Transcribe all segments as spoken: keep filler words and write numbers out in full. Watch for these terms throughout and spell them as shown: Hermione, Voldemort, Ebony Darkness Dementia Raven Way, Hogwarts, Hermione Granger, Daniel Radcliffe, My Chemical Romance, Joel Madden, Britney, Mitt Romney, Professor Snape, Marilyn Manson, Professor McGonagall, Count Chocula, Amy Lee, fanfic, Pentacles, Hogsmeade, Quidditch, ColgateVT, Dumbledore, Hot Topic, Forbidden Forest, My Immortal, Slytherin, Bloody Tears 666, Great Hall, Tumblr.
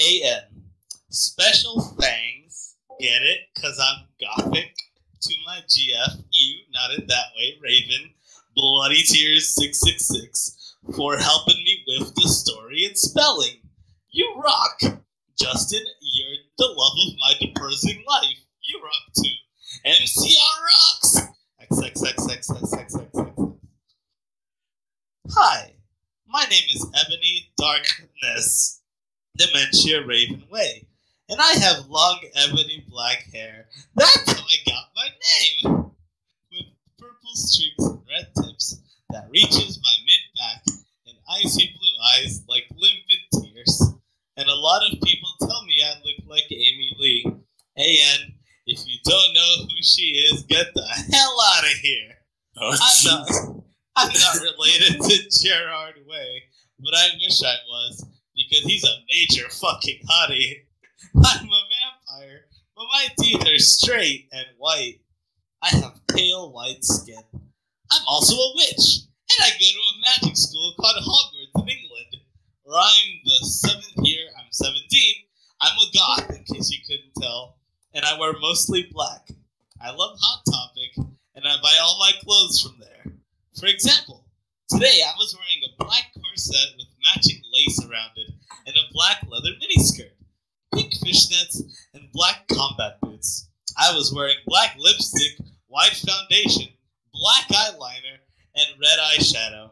A M Special thanks, get it, because I'm gothic, to my G F, you, not in that way, Raven, Bloody Tears six six six, for helping me with the story and spelling. You rock! Justin, you're the love of my depressing life. You rock too. M C R rocks! XXXXXXXX. Hi, my name is Ebony Darkness Dementia Raven Way, and I have long ebony black hair. That's how I got my name! With purple streaks and red tips that reaches my mid-back and icy blue eyes like limpid tears. And a lot of people tell me I look like Amy Lee. A N, if you don't know who she is, get the hell out of here! Oh, I'm, not, I'm not related to Gerard Way, but I wish I was, because he's a major fucking hottie. I'm a vampire, but my teeth are straight and white. I have pale white skin. I'm also a witch, and I go to a magic school called Hogwarts in England, where I'm the seventh year, I'm seventeen, I'm a goth, in case you couldn't tell, and I wear mostly black. I love Hot Topic, and I buy all my clothes from there. For example, today I was wearing a black corset with matching lace around it, and a black leather miniskirt, pink fishnets, and black combat boots. I was wearing black lipstick, white foundation, black eyeliner, and red eyeshadow.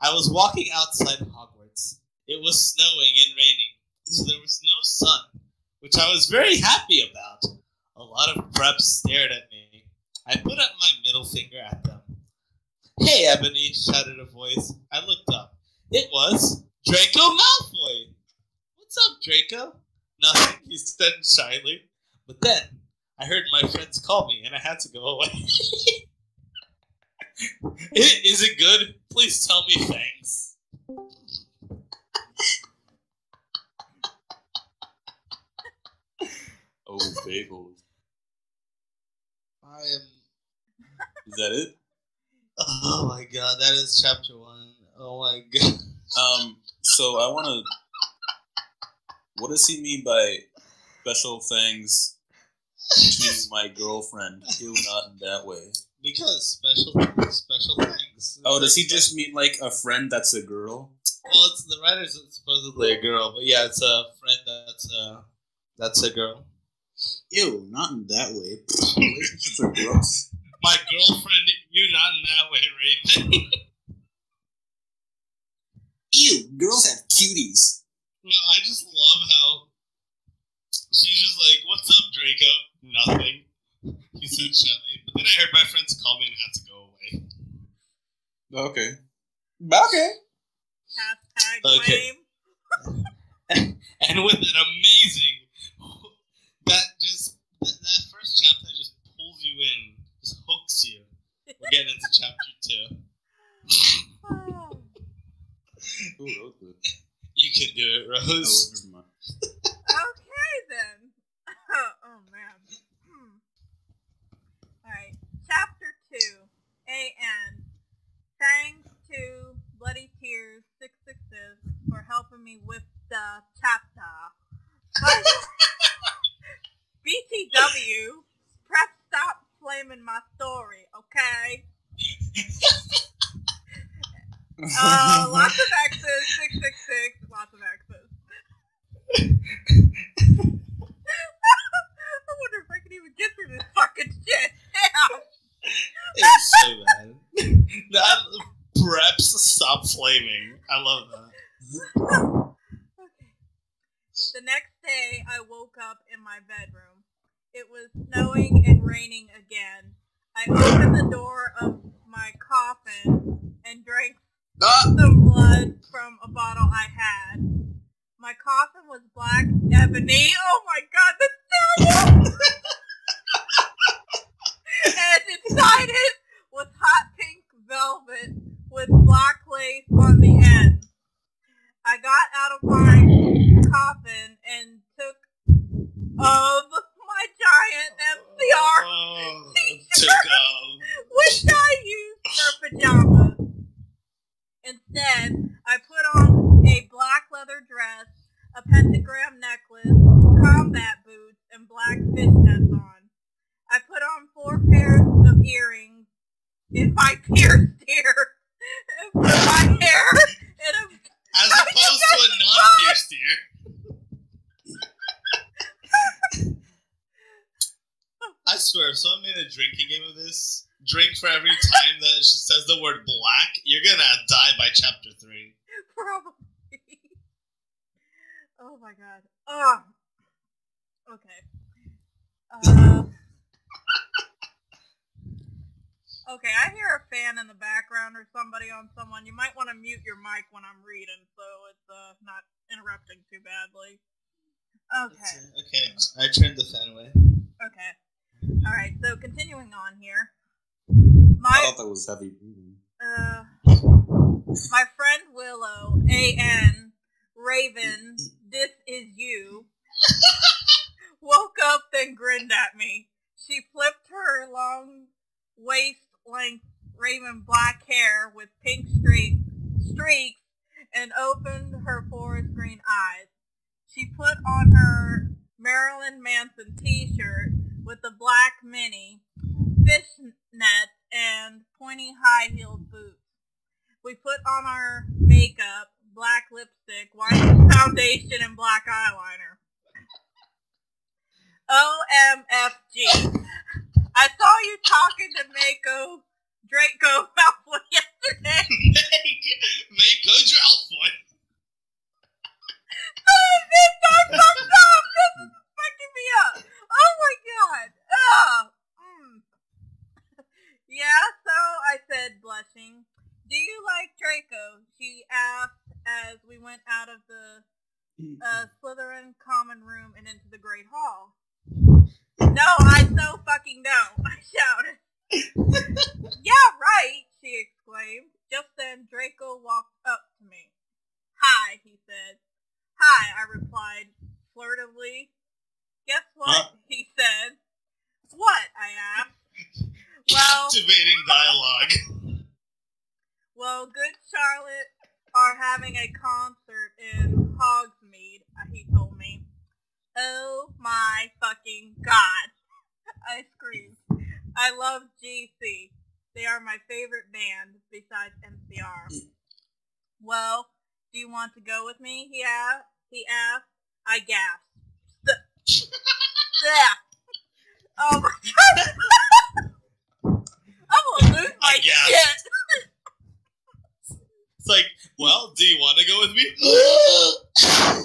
I was walking outside Hogwarts. It was snowing and raining, so there was no sun, which I was very happy about. A lot of preps stared at me. I put up my middle finger at them. "Hey, Ebony," shouted a voice. I looked up. It was Draco Malfoy. "What's up, Draco?" "Nothing," he said shyly. But then I heard my friends call me, and I had to go away. It, is it good? Please tell me thanks. Oh, bagels. I am... Is that it? Oh my god, that is chapter one. Oh my god. Um, so I want to... What does he mean by special thanks to my girlfriend? Ew, not in that way. Because special special thanks. Oh, does he just mean like a friend that's a girl? Well, it's, the writer's supposedly a girl, but yeah, it's a friend that's a, that's a girl. Ew, not in that way. Relationships are gross. My girlfriend, you not in that way, Raven. Ew, girls have cuties. No, I just love how she's just like, "What's up, Draco?" "Nothing," he said shyly. But then I heard my friends call me and had to go away. Okay. Okay. Hashtag okay. Lame. and, and with an amazing... That just that, that first chapter just pulls you in, just hooks you. We're getting into chapter two. Ooh, that was good. You can do it, Rose. Oh, okay then. Oh, oh man. Hmm. All right, chapter two. A N Thanks to Bloody Tears Six Sixes for helping me with the chapter. But B T W, press stop flaming my story, okay? uh, lots of X's, six six six, lots of X's. I wonder if I can even get through this fucking shit. Damn. It's so bad. That preps stop flaming. I love that. The next day, I woke up in my bedroom. It was snowing and raining again. I opened the door of my coffin and drank ah. some blood from a bottle I had. My coffin was black ebony. Oh my god, that's terrible! And inside it was hot pink velvet with black lace on the end. I got out of my coffin and took of uh, my giant M C R oh, t-shirt, which I used for pajamas. Instead, I put on a black leather dress, a pentagram necklace, combat boots and black fish nets on. I put on four pairs of earrings in my pierced ear and put my hair in a... As opposed to a non-pierced ear. I swear, if someone made a drinking game of this, drink for every time that she says the word black, you're gonna die by chapter three. Probably. Oh my god. Oh. Okay. Uh, okay, I hear a fan in the background or somebody on someone. You might want to mute your mic when I'm reading, so it's uh, not interrupting too badly. Okay. Okay, I turned the fan away. Okay. Alright, so continuing on here. My, I thought that was heavy. Uh, my friend Willow, A N Raven, this is you, woke up then grinned at me. She flipped her long waist-length raven black hair with pink streak, streaks and opened her forest green eyes. She put on her Marilyn Manson t-shirt with the black mini, fishnet, and pointy high-heeled boots. We put on our makeup, black lipstick, white foundation, and black eyeliner. O M F G. I saw you talking to Mako Draco Malfoy yesterday. Mako Malfoy. This is fucking me up. Oh my god. Oh. Mm. Yeah, so I said, blushing, do you like Draco? She asked as we went out of the uh, Slytherin common room and into the Great Hall. No, I so fucking don't, I shouted. Yeah, right, she exclaimed. Just then, Draco walked up to me. Hi, he said. Hi, I replied flirtively. Guess what, huh? He said. What, I asked. Captivating well, dialogue. Well, Good Charlotte are having a concert in Hogsmeade, he told me. Oh my fucking god. I screamed. I love G C. They are my favorite band besides M C R. Well, do you want to go with me? He asked. He asked. I gasped. Oh my god. I'm gonna lose my shit. Like, well, do you want to go with me? Oh my god!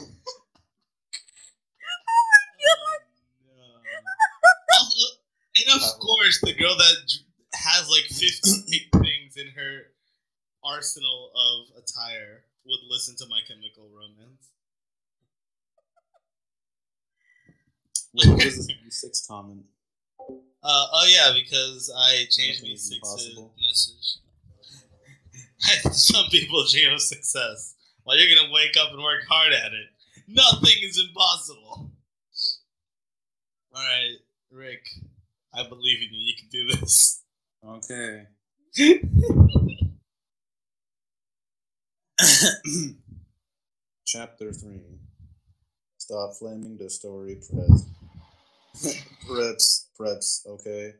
Oh, no. Also, and of course, the girl that has like fifty things in her arsenal of attire would listen to My Chemical Romance. Wait, what is this six comment? Uh, oh yeah, because I changed me six message. Some people dream of success. Well, you're gonna wake up and work hard at it. Nothing is impossible. Alright, Rick. I believe in you. You can do this. Okay. Chapter three. Stop flaming the story, preps. preps, preps, okay?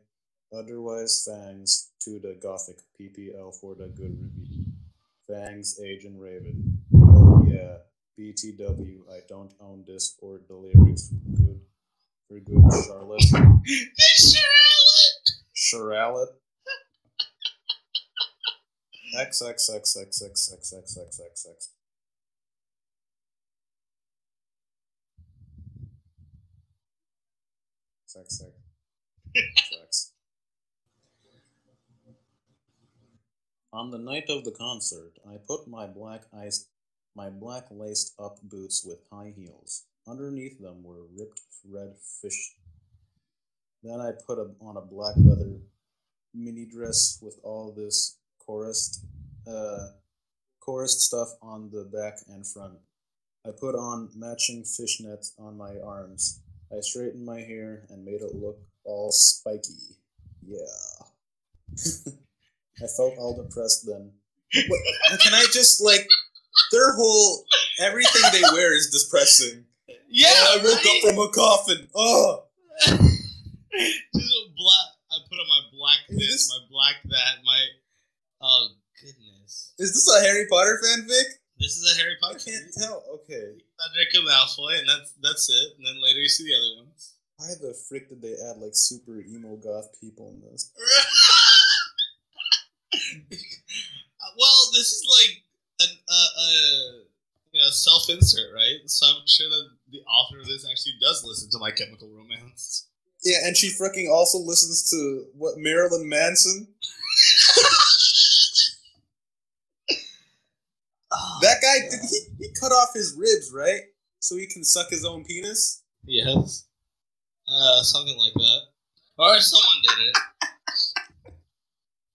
Otherwise, thanks to the gothic P P L for the good review. Fangs, Agent Raven. Oh yeah, B T W, I don't own this or the lyrics for good, for good Charlotte. Charlotte? XXXXXXXXXX. Sex, sex. On the night of the concert, I put my black ice, my black laced-up boots with high heels. Underneath them were ripped red fish. Then I put a, on a black leather mini dress with all this chorus, uh, chorus stuff on the back and front. I put on matching fishnets on my arms. I straightened my hair and made it look all spiky. Yeah. I felt all depressed then. What, can I just, like, their whole, everything they wear is depressing. Yeah, I woke right? up from a coffin. Oh. Just a black. I put on my black this, this, my black that, my. Oh goodness. Is this a Harry Potter fanfic? This is a Harry Potter. I can't movie. Tell. Okay. Draco Malfoy, and that's that's it. And then later you see the other ones. Why the frick did they add like super emo goth people in this? Well, this is like a a, a you know self insert, right? So I'm sure that the author of this actually does listen to My Chemical Romance. Yeah, and she freaking also listens to what Marilyn Manson. Oh, that guy, did he, he cut off his ribs, right? So he can suck his own penis? Yes. Uh, something like that. Or someone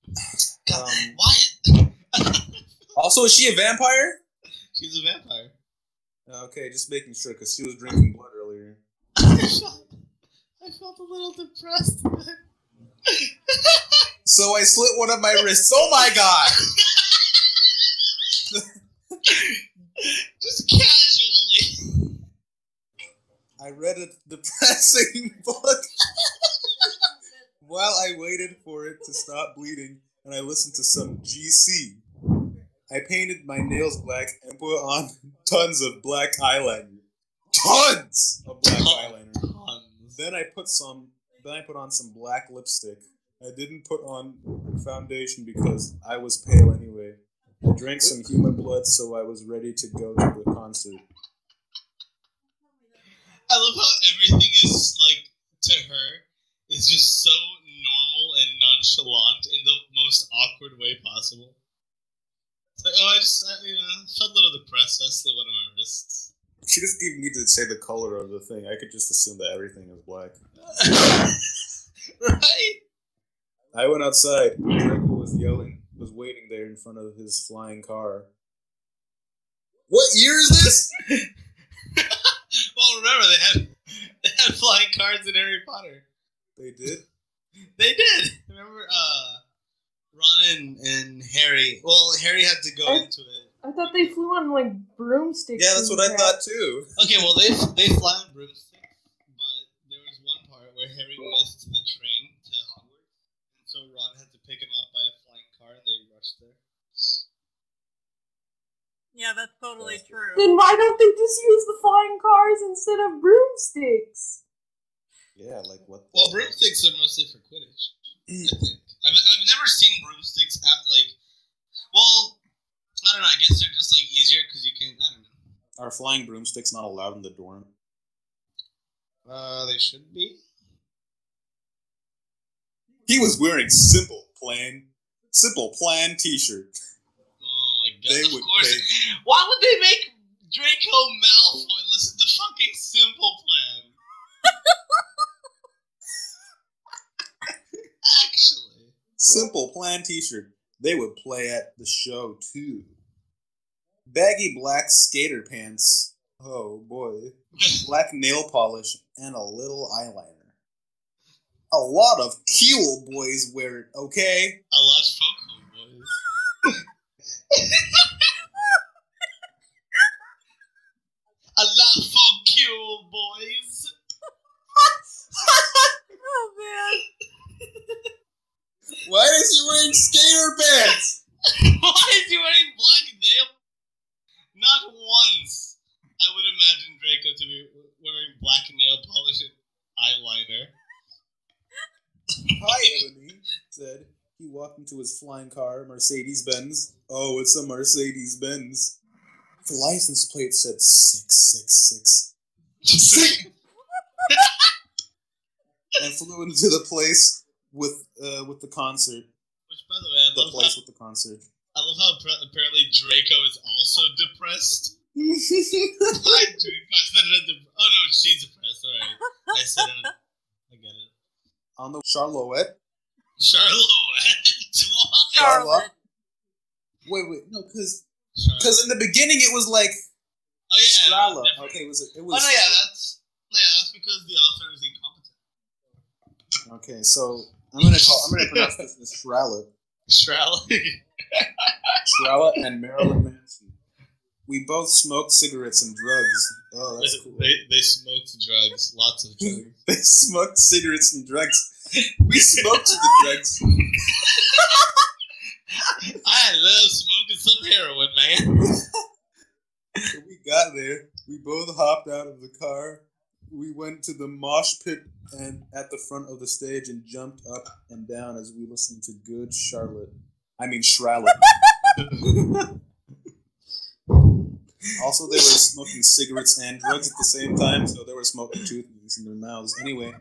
did it. Um, Wyatt! Also, is she a vampire? She's a vampire. Okay, just making sure, because she was drinking blood earlier. I, felt, I felt a little depressed. So I slit one of my wrists. Oh my god! Just casually. I read a depressing book while I waited for it to stop bleeding, and I listened to some G C. I painted my nails black and put on tons of black eyeliner. Tons of black eyeliner. Tons. Then I put some. Then I put on some black lipstick. I didn't put on foundation because I was pale anyway. I drank some human blood, so I was ready to go to the concert. I love how everything is, like, to her, is just so normal and nonchalant in the most awkward way possible. It's like, oh, I just, I, you know, felt a little depressed, I slit one of my wrists. She doesn't even need to say the color of the thing, I could just assume that everything is black. Right? I went outside, Draco was yelling. Was waiting there in front of his flying car. What year is this? Well, remember, they had they had flying cars in Harry Potter. They did? They did! Remember, uh, Ron and, and Harry. Well, Harry had to go I, into it. I thought they flew on, like, broomsticks. Yeah, that's what I thought, too. Okay, well, they they fly on broomsticks, but there was one part where Harry missed the train to Hogwarts, and so Ron had to pick him up by a they rushed there. Yeah, that's totally that's true. Then why don't they just use the flying cars instead of broomsticks? Yeah, like what? The well, broomsticks are mostly for Quidditch, I think. I've, I've never seen broomsticks at, like, well, I don't know, I guess they're just, like, easier because you can, I don't know. Are flying broomsticks not allowed in the dorm? Uh, they should be. He was wearing Simple Plan. Simple Plan t-shirt. Oh my god, they of would course. Pay. Why would they make Draco Malfoy listen to fucking Simple Plan? Actually. Simple Plan t-shirt. They would play at the show too. Baggy black skater pants. Oh boy. Black nail polish and a little eyeliner. A lot of cool boys wear it, okay? A lot of cool boys. A lot of cool boys. Oh, man. Why is he wearing skater pants? Why is he wearing black nail? Not once I would imagine Draco to be wearing black nail polish and eyeliner. Hi, Ebony, said. He walked into his flying car, Mercedes-Benz. Oh, it's a Mercedes-Benz. The license plate said six six six. Sick! And flew into the place with uh, with the concert. Which, by the way, I the love place how, with the concert. I love how pr- apparently Draco is also depressed. I, Draco, I said it de- oh no, she's depressed. All right, I said it. I get it. On the Charlotte. Charlotte. Charlotte. Wait, wait, no, because because in the beginning it was like. Oh yeah. Charlotte. Okay, was it? It was. Oh no, yeah, that's yeah, that's because the author is incompetent. Okay, so I'm gonna call. I'm gonna pronounce this as Charlotte. Charlotte. Charlotte and Marilyn Manson. We both smoked cigarettes and drugs. Oh, that's cool. They, they smoked drugs, lots of drugs. They smoked cigarettes and drugs. We smoked the drugs. I love smoking some heroin, man. So we got there. We both hopped out of the car. We went to the mosh pit and at the front of the stage and jumped up and down as we listened to Good Charlotte. I mean, Charlotte. Also, they were smoking cigarettes and drugs at the same time, so they were smoking two things in their mouths. Anyway,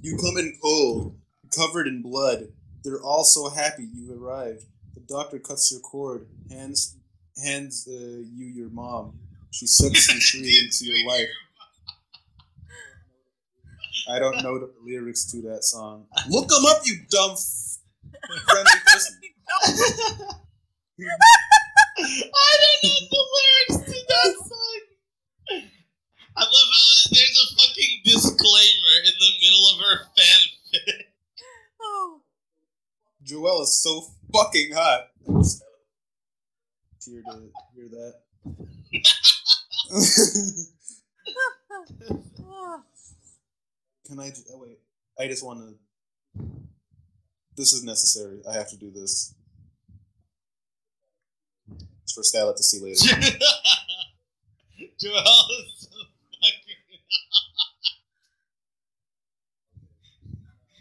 you come in cold, covered in blood. They're all so happy you arrived. The doctor cuts your cord, hands hands uh, you your mom. She sucks the tree into your life. I don't know the lyrics to that song. Look them up, you dumb friendly person. I don't know the lyrics to that song. I love how there's a fucking disclaimer in the middle of her fanfic. Oh. Joelle is so fucking hot. I'm just here to hear that. Can I just, oh wait, I just want to, this is necessary. I have to do this. For Skylar to see later. Joelle is so fucking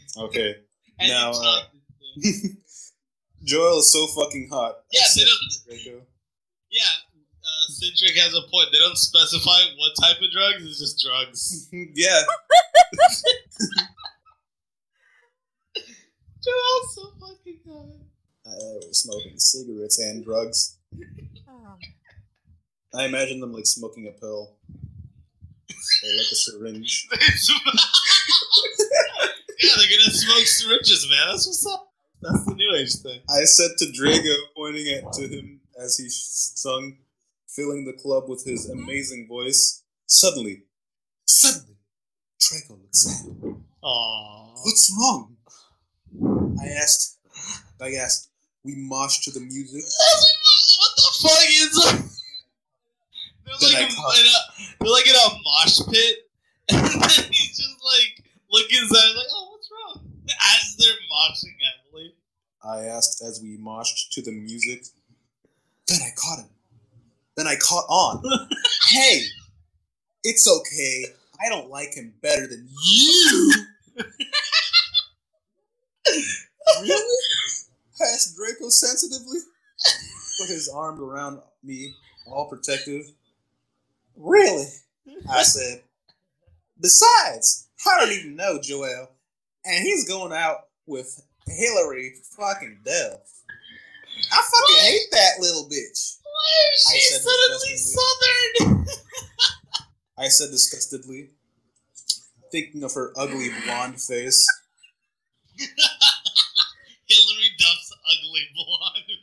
hot. Okay. And now, uh, Joelle is so fucking hot. Yeah, they don't. Yeah, uh, Centric has a point. They don't specify what type of drugs, it's just drugs. Yeah. Joelle's so fucking hot. I was smoking cigarettes and drugs. Oh. I imagine them like smoking a pill or like a syringe. Yeah, they're gonna smoke syringes, man. That's what's up. That's the new age thing. I said to Draco, pointing at to him as he sung, filling the club with his amazing voice. Suddenly, suddenly, Draco looks at him. Aww. What's wrong? I asked. I asked. We moshed to the music. Fuck, it's like, they're like, in a, they're like in a mosh pit, and then he's just like looking inside, like, oh, what's wrong? As they're moshing heavily. I asked as we moshed to the music. Then I caught him. Then I caught on. Hey, it's okay. I don't like him better than you. Really? Asked Draco sensitively. Put his arm around me, all protective. Really? I said. Besides, I don't even know Joelle, and he's going out with Hillary fucking Duff. I fucking what? Hate that little bitch. Why is she suddenly Southern? I said disgustedly, thinking of her ugly blonde face. Hillary Duff's ugly blonde face.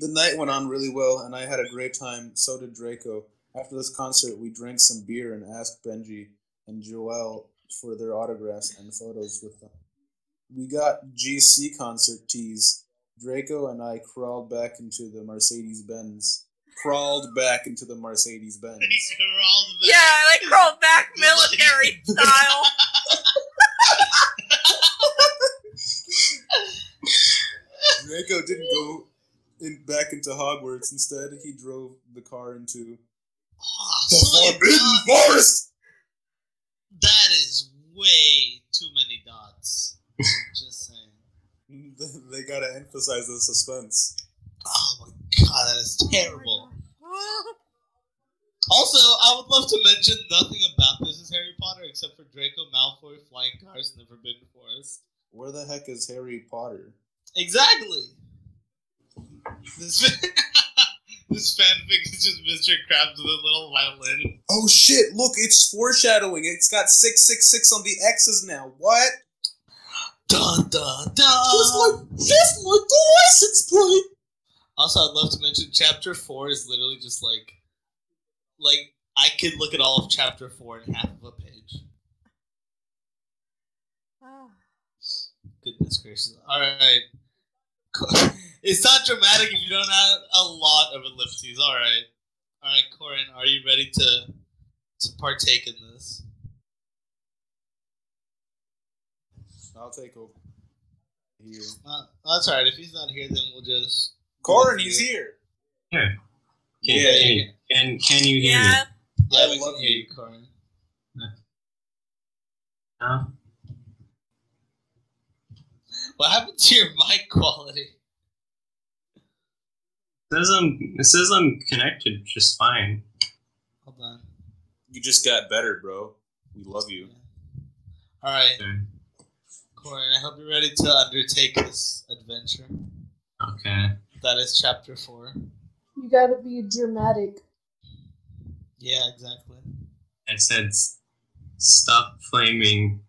The night went on really well, and I had a great time. So did Draco. After this concert, we drank some beer and asked Benji and Joelle for their autographs and photos with them. We got G C concert tees. Draco and I crawled back into the Mercedes-Benz. Crawled back into the Mercedes-Benz. They crawled back. Yeah, they crawled back military style. Draco didn't go... In, back into Hogwarts. Instead, he drove the car into oh, the Forbidden Forest. That is way too many dots. Just saying. They gotta emphasize the suspense. Oh my god, that is terrible. Also, I would love to mention nothing about this is Harry Potter except for Draco Malfoy flying cars in the Forbidden Forest. Where the heck is Harry Potter? Exactly. This, this fanfic is just Mister Krabs with a little violin. Oh shit, look, it's foreshadowing. It's got six six six on the X's now. What? Dun dun dun! Just like, just like the license plate! Also, I'd love to mention chapter four is literally just like... Like, I could look at all of chapter four in half of a page. Oh. Goodness gracious. Alright. It's not dramatic if you don't have a lot of ellipses. All right. All right, Corin, are you ready to to partake in this? I'll take over. Here. Uh, that's all right. If he's not here, then we'll just... Corin, he's here. Yeah. Can, yeah, can, yeah. Can, can you hear yeah. me? Yeah, I love you, Corin. No? What happened to your mic quality? It says I'm, it says I'm connected just fine. Hold on. You just got better, bro. We love you. Yeah. All right. Okay. Corin, I hope you're ready to undertake this adventure. Okay. That is chapter four. You gotta be dramatic. Yeah, exactly. I said, stop flaming.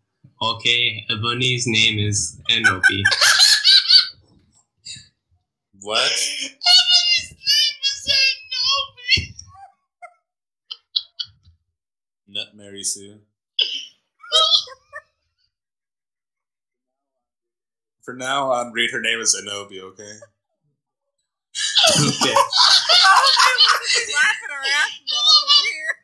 Okay, Ebony's name is Enopi. What? Ebony's name is Enopi! Nut Mary Sue. For now on, read her name as Enopi, okay? Okay. She's laughing her ass off over here.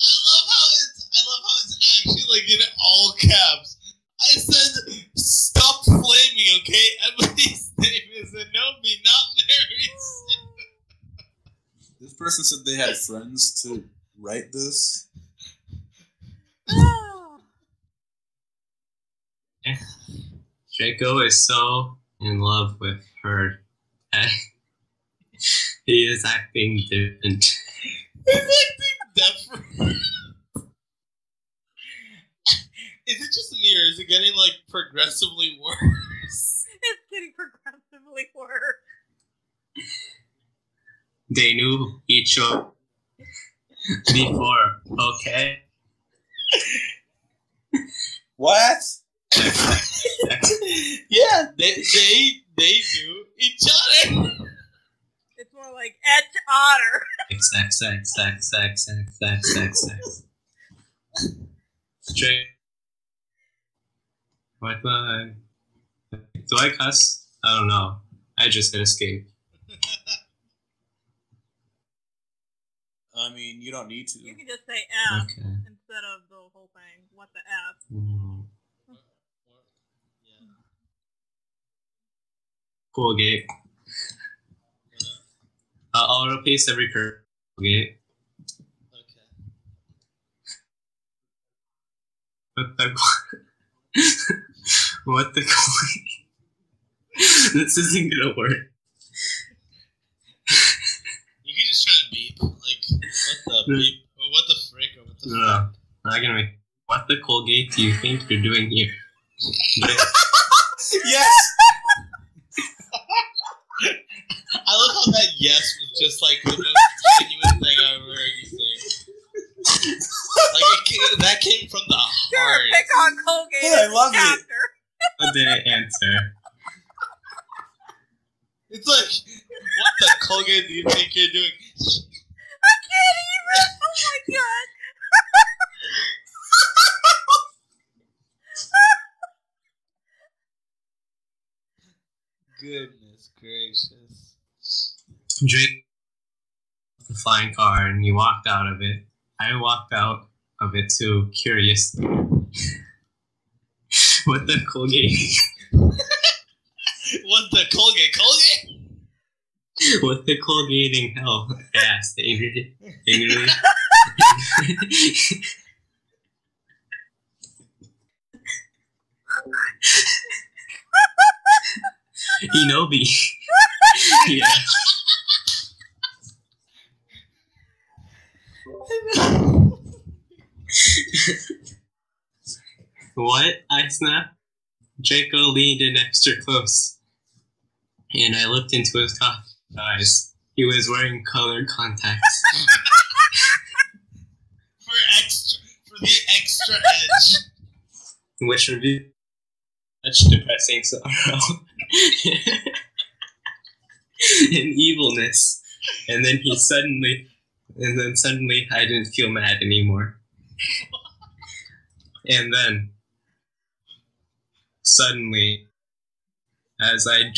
I love how it's I love how it's actually like in all caps. I said stop flaming, okay? Emily's name is Enopi, not Mary's. This person said they had friends to write this. Draco is so in love with her. He is acting different. He's acting different. Is it just me or is it getting like progressively worse? It's getting progressively worse. They knew each other before, okay? What? Yeah, they they they knew each other. It's more like etch otter. X X X X X X X X X. Straight. What the? Do I cuss? I don't know. I just hit escape. I mean, you don't need to. You can just say F okay. Instead of the whole thing. What the F? Mm. Cool gate. Uh, I'll replace every curve gate. Okay. What the? What the? This isn't gonna work. You can just try to beep. Like what the beep? Or what the frick? Or what the? No, no, I'm not gonna make. What the Colgate do you think you're doing here? Yes. I love how that yes was just like the most genuine thing I've ever heard you say. Like it came, that came from the heart. Sure, pick on Colgate. Yeah, I love it. What did it answer? It's like, what the Colgate do you think you're doing? I can't even. Oh my god. Goodness gracious. Drake the flying car and he walked out of it. I walked out of it too, curious. What the Colgate? What the Colgate? Colgate? What the Colgating hell? Ass angry. Angry. Enopi. Yeah. What? I snapped. Draco leaned in extra close, and I looked into his eyes. He was wearing colored contacts. for extra, for the extra edge. Which would be such depressing sorrow and evilness. And then he suddenly. And then suddenly, I didn't feel mad anymore. And then, suddenly, as I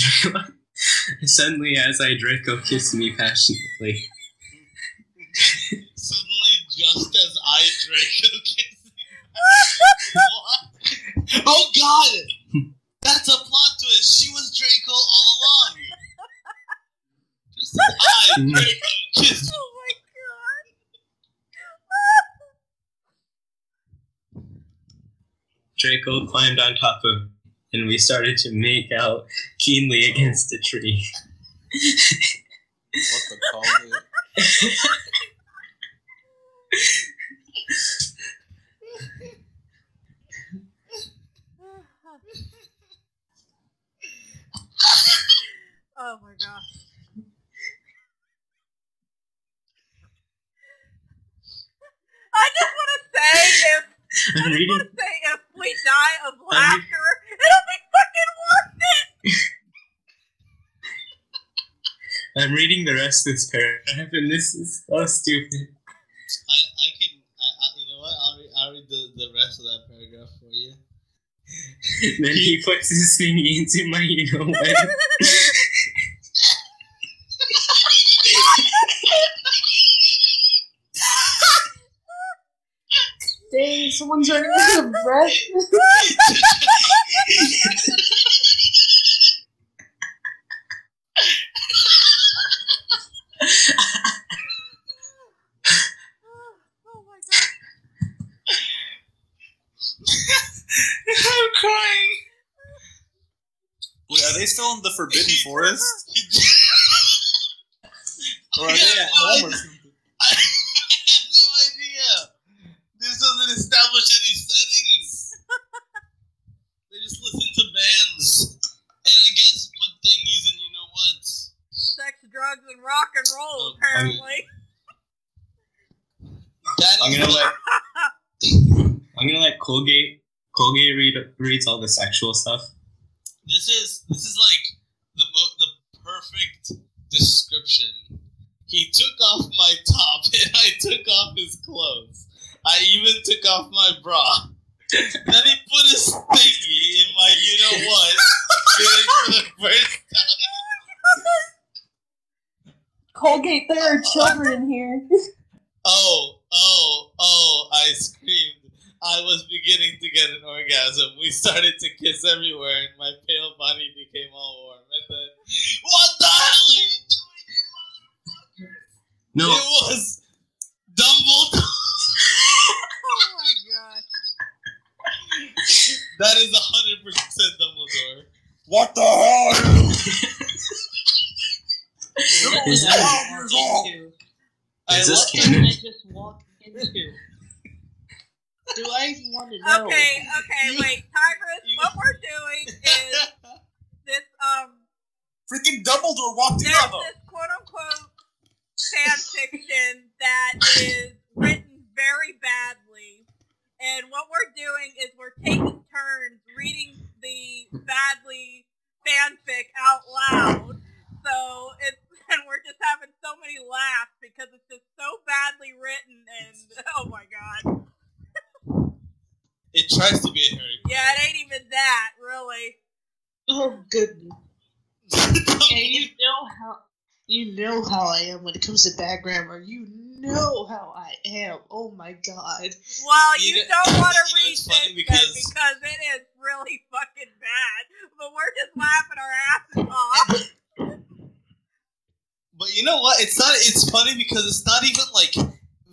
suddenly as I Draco kissed me passionately. Suddenly, just as I Draco kissed me. Oh God! That's a plot twist. She was Draco all along. Just as I Draco kissed. Oh my God! Draco climbed on top of me, and we started to make out keenly against a tree. What the call, dude? Oh my gosh. I just want to say if I just want to say if we die of laughter, it'll be fucking worth it! I'm reading the rest of this paragraph, and this is so stupid. I, I can, I, I, you know what, I'll read, I'll read the, the rest of that paragraph for you. Then he puts his thing into my, you know what? Dang, someone's running out of breath. Oh my God. I'm crying. Wait, are they still in the Forbidden Forest? Or are they at home or something? Rock and roll, apparently. I'm gonna let I'm gonna let Colgate Colgate read reads all the sexual stuff. This is this is like the the perfect description. He took off my top and I took off his clothes. I even took off my bra. Then he put his thingy in my you know what for the first time. Colgate, there are children in here. Oh, oh, oh, I screamed. I was beginning to get an orgasm. We started to kiss everywhere, and my pale body became all warm. And then, what the hell are you doing, motherfucker? No. It was Dumbledore. Oh my God. That is one hundred percent Dumbledore. What the hell are you doing? Is, that I is I this canon? I just walked into. Do I want to know? Okay, okay, you, wait, Tigress, you, what we're doing is this, um... freaking Dumbledore walked in on them! There's this quote-unquote fan fiction that is written very badly, and what we're doing is we're taking turns reading the badly fanfic out loud, so it's and we're just having so many laughs because it's just so badly written and oh my God. It tries to be a Harry Potter. Yeah, it ain't even that, really. Oh goodness. Yeah, you know how you know how I am when it comes to bad grammar. You know how I am. Oh my God. Well, you, you don't want to read this because... because it is really fucking bad. But we're just laughing our asses off. But you know what? It's not. It's funny because it's not even like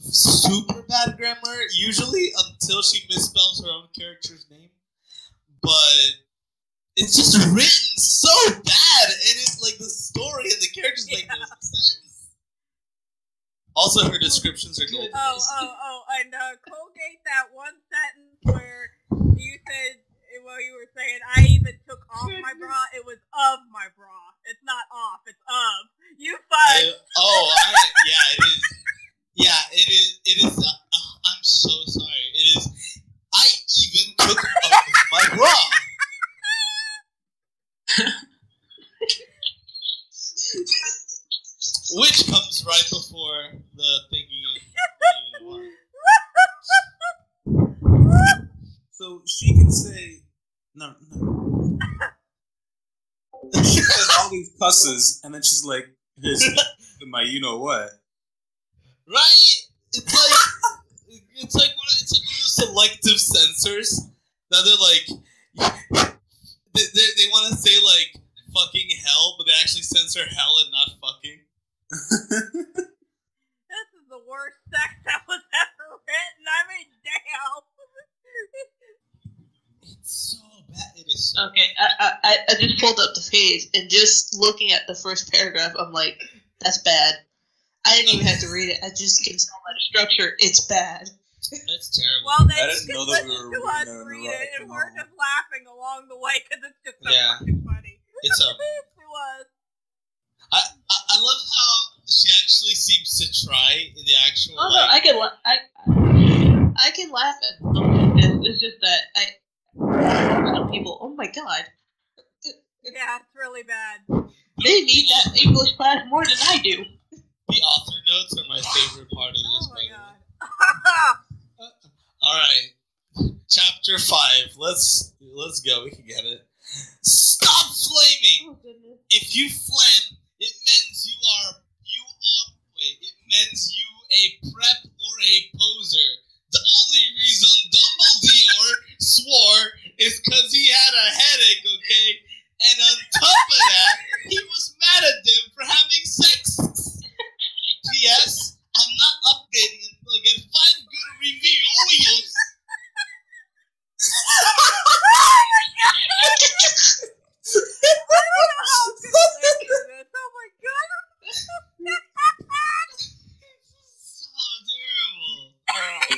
super bad grammar usually until she misspells her own character's name. But it's just written so bad, and it's like the story and the characters yeah. like no sense. Also, her descriptions are good. Oh, oh, oh! And uh, Colgate, that one sentence where you said, "Well, you were saying I even took off my bra." It was of my bra. It's not off. It's of. You fine. Oh, I, yeah, it is. Yeah, it is. It is. Uh, oh, I'm so sorry. It is. I even took off my bra. Which comes right before the thingy. So she can say no, no. these cusses, and then she's like, here's my you know what. Right? It's like it's like one of, it's like one of those selective censors that they're like they they, they want to say like fucking hell, but they actually censor hell and not fucking. This is the worst sex that was ever written. I mean, damn. It's so bad. It is so okay. Bad. I, I I just pulled up the page and just looking at the first paragraph, I'm like, that's bad. I didn't even have to read it. I just can tell by the structure. It's bad. That's terrible. Well, then I you can listen we to us read it, and we're just laughing along the way because it's just so yeah. fucking funny. It's a. It was. I, I I love how she actually seems to try in the actual. Oh like, no, I can la- I I can laugh at something. It's just that I some people. Oh my god. Yeah, it's really bad. They need that English class more than I do. The author notes are my favorite part of this. Oh my god! All right, chapter five. Let's let's go. We can get it. Stop flaming. Oh, if you flam, it means you are you are. Wait, it means you a prep or a poser. The only reason Dumbledore swore is because he had a headache. Okay, and on top of that, he was mad at them for having sex. P S. I'm not updating until I get five good reviews. I don't know how good this is. Oh my god. So terrible.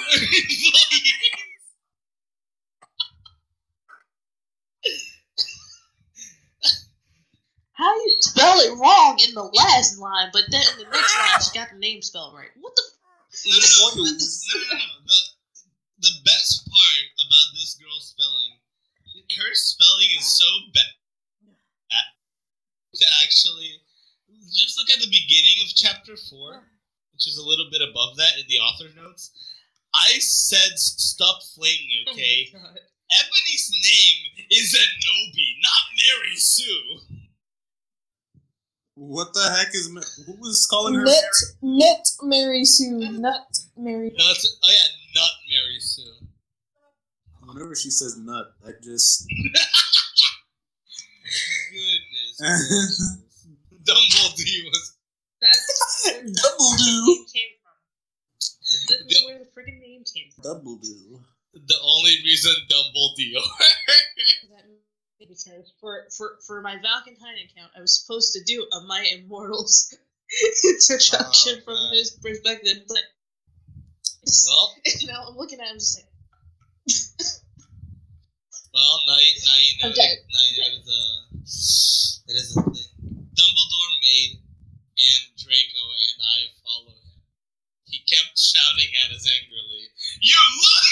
How you spell it wrong in the last line, but then in the next line she got the name spelled right. What the f- no, no, no, no, no, no. The, the best part about this girl's spelling, her spelling is so bad to actually, just look at the beginning of chapter four, which is a little bit above that in the author notes. I said stop flaming, okay? Oh Ebony's name is Anobi, not Mary Sue. What the heck is... Who was calling her... Nut, Nut Mary Sue. Nut Mary Sue. Oh yeah, Nut Mary Sue. Whenever she says nut, I just... Goodness. Dumble D was... That's where the name came from. That's where the freaking name came from. Double D. The only reason Dumble D are... Because for, for, for my Valentine account, I was supposed to do a My Immortals introduction oh, from his perspective, but well, now I'm looking at him just like. Well, now you, now you know, okay. Now you know the it is a thing. Dumbledore made and Draco and I follow him. He kept shouting at us angrily. You look.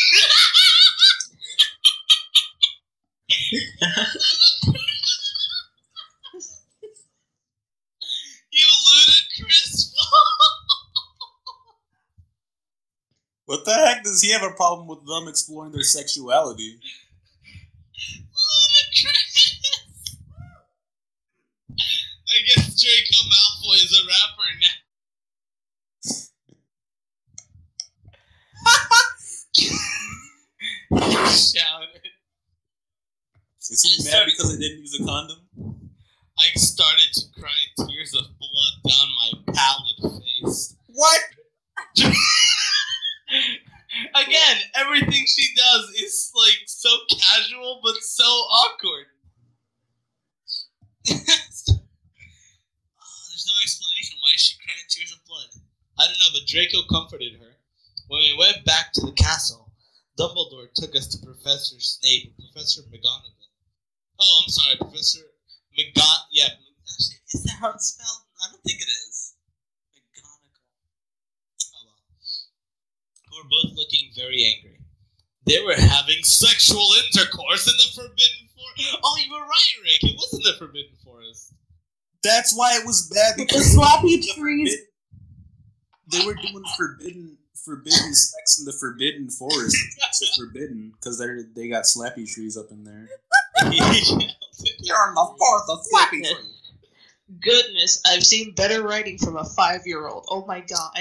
You ludicrous fool! What the heck does he have a problem with them exploring their sexuality? Ludicrous! I guess Draco Malfoy is a rapper now. He shouted. Is he I mad started, because I didn't use a condom? I started to cry tears of blood down my pallid face. What? Again, everything she does is like so casual but so awkward. Oh, there's no explanation why she cried tears of blood. I don't know, but Draco comforted her. When we went back to the castle, Dumbledore took us to Professor Snape and Professor McGonagall. Oh, I'm sorry, Professor McGon... Yeah, actually, is that how it's spelled? I don't think it is. McGonagall. Oh, well. We were both looking very angry. They were having sexual intercourse in the Forbidden Forest. Oh, you were right, Rick. It was in the Forbidden Forest. That's why it was bad. Because the sloppy trees... They were doing forbidden forbidden sex in the Forbidden Forest. It's forbidden, because they got slappy trees up in there. You're on the fourth of slappy trees. goodness, I've seen better writing from a five-year-old. Oh my god.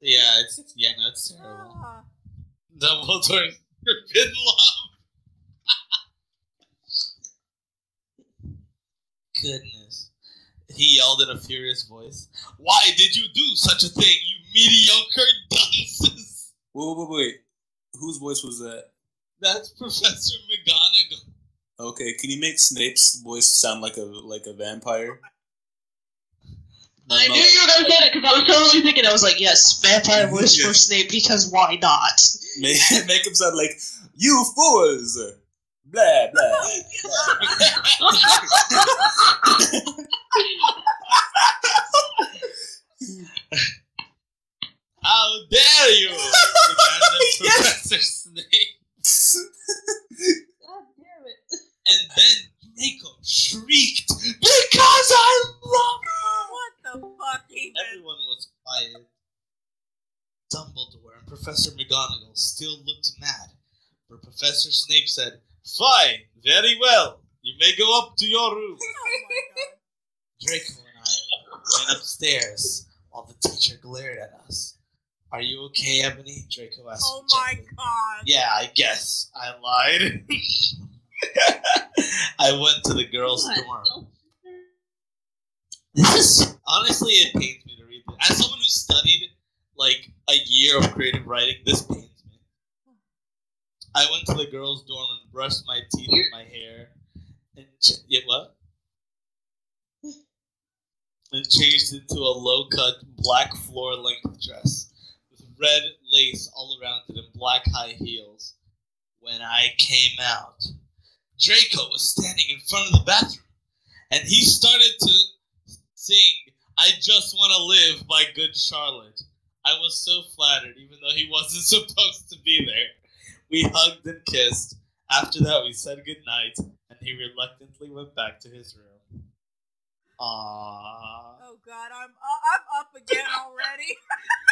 Yeah, it's yeah, no, it's terrible. Yeah. Dumbledore forbidden love. Goodness. He yelled in a furious voice. Why did you do such a thing, you mediocre dunces? Wait, wait, wait, wait. Whose voice was that? That's Professor McGonagall. Okay, can you make Snape's voice sound like a like a vampire? No, I no. knew you were gonna get it because I was totally thinking. I was like, yes, vampire voice for Snape because why not? Make, make him sound like you fools. Blah blah. blah. How dare you, Professor Snape? God damn it! And then Draco shrieked, "Because I love you!" What the fuck? Even? Everyone was quiet. Dumbledore and Professor McGonagall still looked mad, but Professor Snape said, "Fine, very well. You may go up to your room." Oh my God. Draco and I went upstairs while the teacher glared at us. "Are you okay, Ebony?" Draco asked. "Oh my gently. God!" "Yeah, I guess I lied." I went to the girls' dorm. This is honestly, it pains me to read this. As someone who studied like a year of creative writing, this pains me. I went to the girls' dorm and brushed my teeth and my hair, and ch- yeah, what? And changed into a low-cut black floor-length dress with red lace all around it and black high heels. When I came out, Draco was standing in front of the bathroom, and he started to sing "I Just Want to Live" by Good Charlotte. I was so flattered, even though he wasn't supposed to be there. We hugged and kissed. After that, we said goodnight, and he reluctantly went back to his room. Aww. Oh God, I'm uh, I'm up again already. I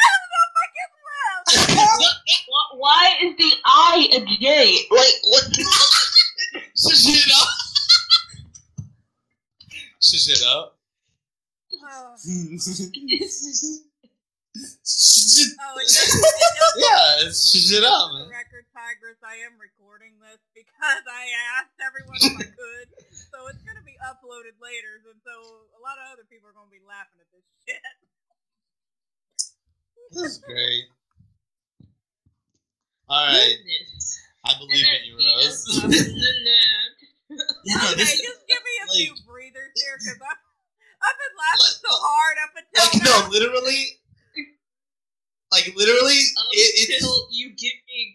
don't know if I can laugh. Why is the I a J? Like what? Shush it up. Shush it up. Oh, oh it does, it yeah, it's shush it up. Man. Record Tigress, I am recording this because I asked everyone if I could, so it's gonna be uploaded later, and so a lot of other people are gonna be laughing at this shit. This is great. All right, goodness. I believe in you, Rose. Yeah, okay, this, just give me a like, few breathers here, because I've, I've been laughing like, so hard up until like now. No, literally, like literally, um, it, until you give me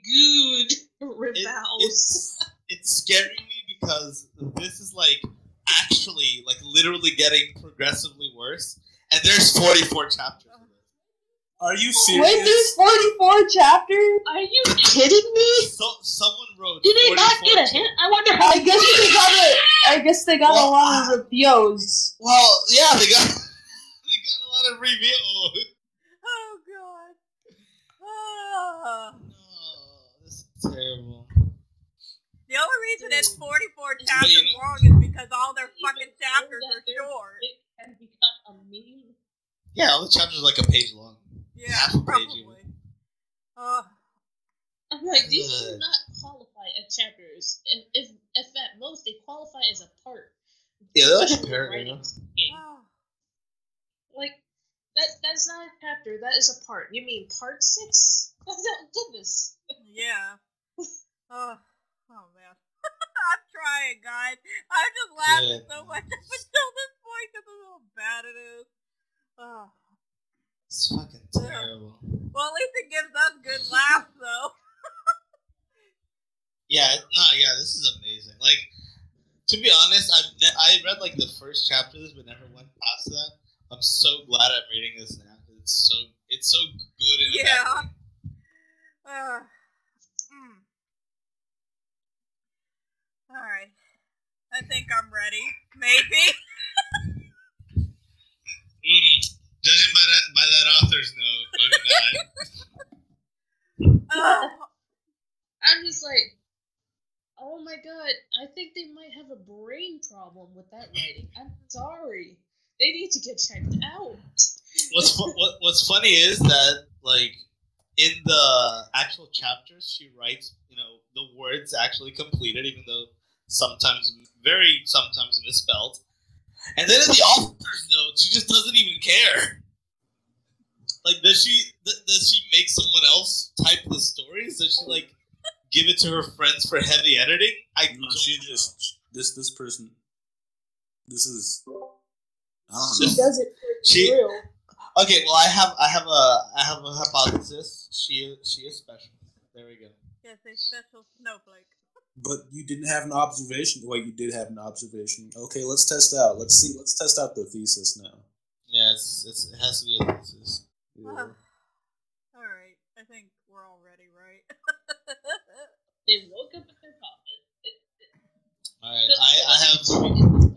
good rebounds. It, it's, it's scaring me because this is like actually, like literally, getting progressively worse, and there's forty-four chapters. Are you serious? Wait, there's forty-four chapters? Are you kidding me? So, someone wrote. Did they not get a hint? I wonder how. I guess they got a. I guess they got well, a lot of reviews. Well, yeah, they got. They got a lot of reviews. Oh God. Oh. Oh, this is terrible. The only reason it's forty-four chapters Wait. long is because all their fucking chapters are short. It has become a meme. Yeah, all the chapters are like a page long. Yeah, half probably. Uh, I'm like, these do not qualify as chapters. If, if, if at most, they qualify as a part. Yeah, they're like a paragraph. Oh. Like, that, that's not a chapter, that is a part. You mean part six? Oh, goodness. Yeah. Oh, oh man. I'm trying, guys. I'm just laughing yeah. so much up until this point because of how bad it is. Oh. It's fucking terrible. Well, at least it gives us good laughs, though. yeah, no, yeah, this is amazing. Like, to be honest, I've ne- I read, like, the first chapter of this, but never went past that. I'm so glad I'm reading this now, because it's so, it's so good in a yeah. bad way. Uh, mm. All right. I think I'm ready. Maybe. mm. Judging by that, by that author's note, maybe not. Oh. I'm just like, oh my god, I think they might have a brain problem with that writing. I'm sorry. They need to get checked out. What's fu- what, what's funny is that, like, in the actual chapters, she writes, you know, the words actually completed, even though sometimes, very sometimes misspelled. And then in the author's note, she just doesn't even care. Like, does she th- does she make someone else type the stories? Does she, like, give it to her friends for heavy editing? I no, don't she know. Just this this person. This is I don't she know. She does it for she, real. Okay, well, I have I have a I have a hypothesis. She she is special. There we go. Yes, a special snowflake. But you didn't have an observation. Well, you did have an observation. Okay, let's test out. Let's see. Let's test out the thesis now. Yeah, it's, it's, it has to be a thesis. Yeah. Uh, all right. I think we're all ready, right? They woke up in their coffin. All right. I, I have.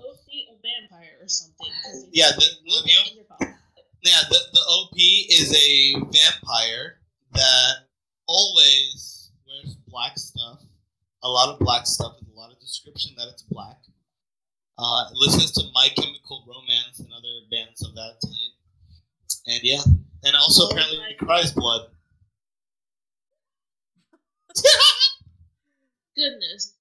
O P a vampire or something. Yeah. The, the, yeah. The, the O P is a vampire that always wears black stuff. A lot of black stuff and a lot of description that it's black. Uh, it listens to My Chemical Romance and other bands of that type. And yeah. And also, oh, apparently, he cries blood. Goodness.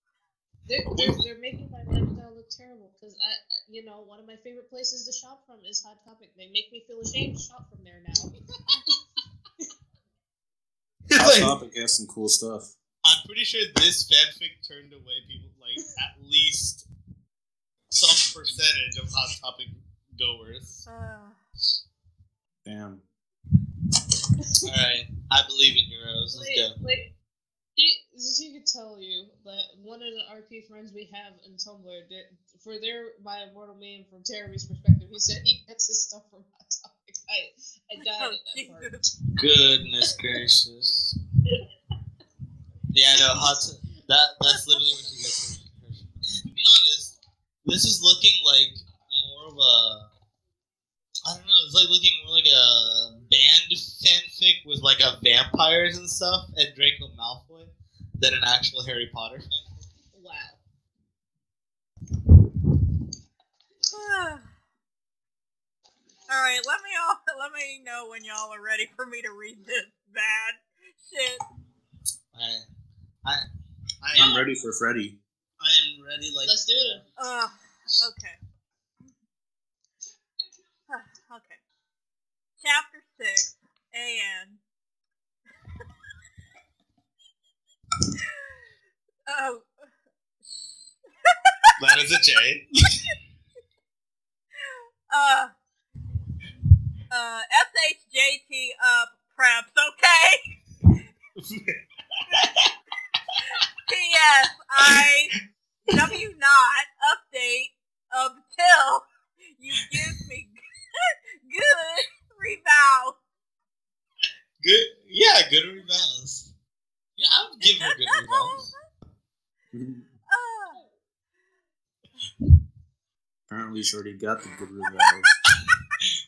They're, they're, they're making my lifestyle look terrible because, I, you know, one of my favorite places to shop from is Hot Topic. They make me feel ashamed to shop from there now. Hot Topic has some cool stuff. I'm pretty sure this fanfic turned away people, like, at least some percentage of Hot Topic goers. Uh. Damn. Alright, I believe in heroes. Let's wait, go. Wait. She, she could tell you that one of the R P friends we have in Tumblr, did, for their My Immortal meme from Jeremy's perspective, he said he gets his stuff from Hot Topic. I, I died oh, at that part. Goodness gracious. Yeah, no, hot to- that that's literally what she gets from. To be honest, this is looking like more of a, I don't know, it's like looking more like a band fanfic with like a vampires and stuff and Draco Malfoy than an actual Harry Potter fanfic. Wow. Alright, let me all let me know when y'all are ready for me to read this bad shit. Alright. I, I I'm am, ready for Freddy. I am ready. Like, let's do it. Uh, okay. Uh, okay. Chapter six. A N Oh. That is a J. uh. Uh. S H J T up preps. Okay. P S I W not update until you give me good, good rebound. Good, yeah, good rebounds. Yeah, I would give her good rebounds. uh. Apparently, Shorty got the good rebounds.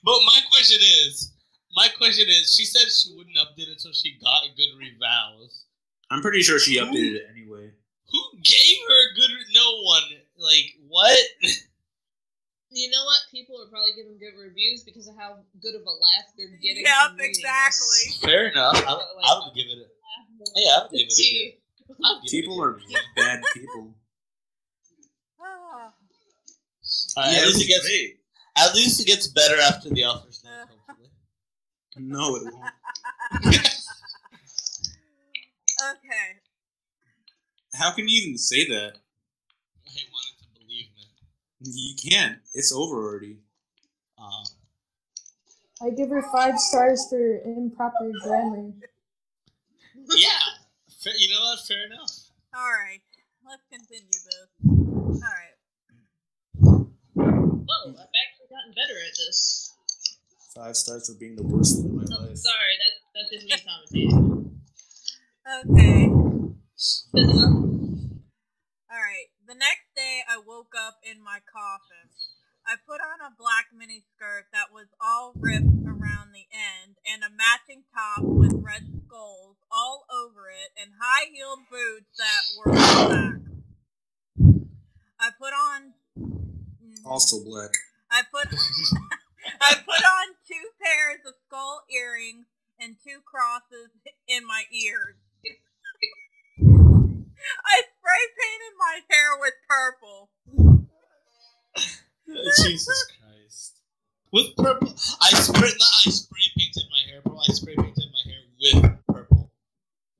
But my question is, my question is, she said she wouldn't update until she got good rebounds. I'm pretty sure she updated it anyway. Who gave her a good... Re- no one. Like, what? You know what? People are probably giving good reviews because of how good of a laugh they're getting. Yep, exactly. Meetings. Fair enough. I, I would give it a... Yeah, I would give it a good. People are bad people. uh, yeah, at, least it gets, at least it gets better after the author's note, hopefully. No, it won't. Okay. How can you even say that? I wanted to believe it. You can't. It's over already. Uh, I give her five stars for improper grammar. Yeah. Fair, you know what? Fair enough. All right. Let's continue this. All right. Whoa, I've actually gotten better at this. Five stars for being the worst in my oh, life. Sorry, that, that didn't mean commentating. Okay. Alright. The next day, I woke up in my coffin. I put on a black miniskirt that was all ripped around the end, and a matching top with red skulls all over it, and high-heeled boots that were black. I put on... Also black. I put I put on two pairs of skull earrings and two crosses in my ears. I spray painted my hair with purple. Jesus Christ. With purple? I spray, not I spray painted my hair purple. I spray painted my hair with purple.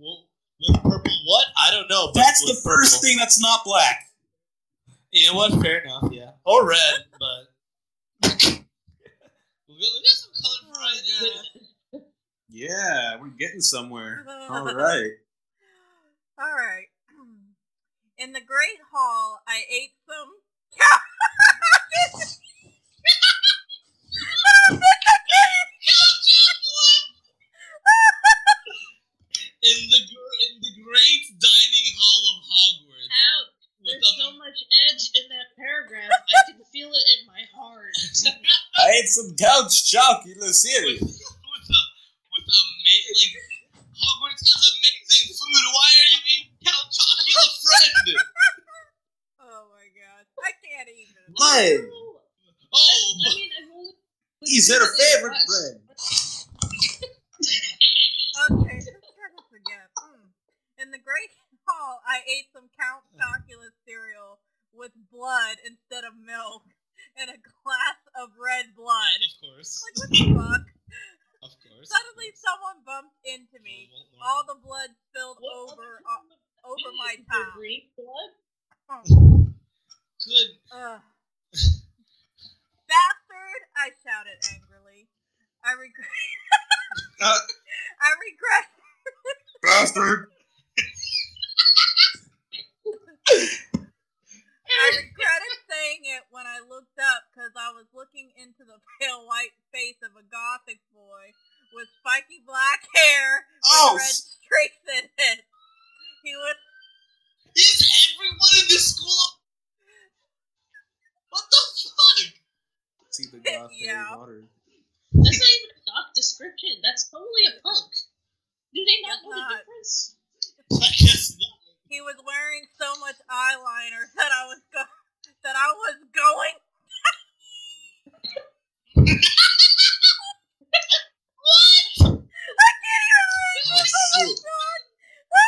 Well, with purple what? I don't know. That's the first purple thing that's not black. You know what? Fair enough, yeah. Or red, but... We'll get some color right now. Yeah, we're getting somewhere. All right. All right. In the Great Hall, I ate some... Count Chocula! In the in the Great Dining Hall of Hogwarts. Ouch! There's so much edge in that paragraph. I can feel it in my heart. I ate some Count Chocula cereal. With, with a, with a mate, like Hogwarts has amazing food. Why are you eating Count Chocula, friend? Oh my god, I can't eat it. What? Oh, I, I mean, I've only. He's her favorite friend. Okay, let's try this again. Mm. In the Great Hall, I ate some Count Chocula cereal with blood instead of milk and a glass of red blood. Of course. Like, what the fuck? Of course. Suddenly, of course. Someone bumped into me. All the blood spilled what? over uh, over Maybe my top. Greek blood? Oh. Good. Uh. Bastard! I shouted angrily. I regret. uh, I regret. Bastard! I regretted saying it when I looked up because I was looking into the pale white face of a gothic boy with spiky black hair with oh, red streaks in it. He was. Is everyone in this school? What the fuck? See the goth yeah. water. That's not even a goth description. That's totally a punk. Do they not know the difference? I guess not. He was wearing so much eyeliner that I was go that I was going. What? I can't even read this. Oh my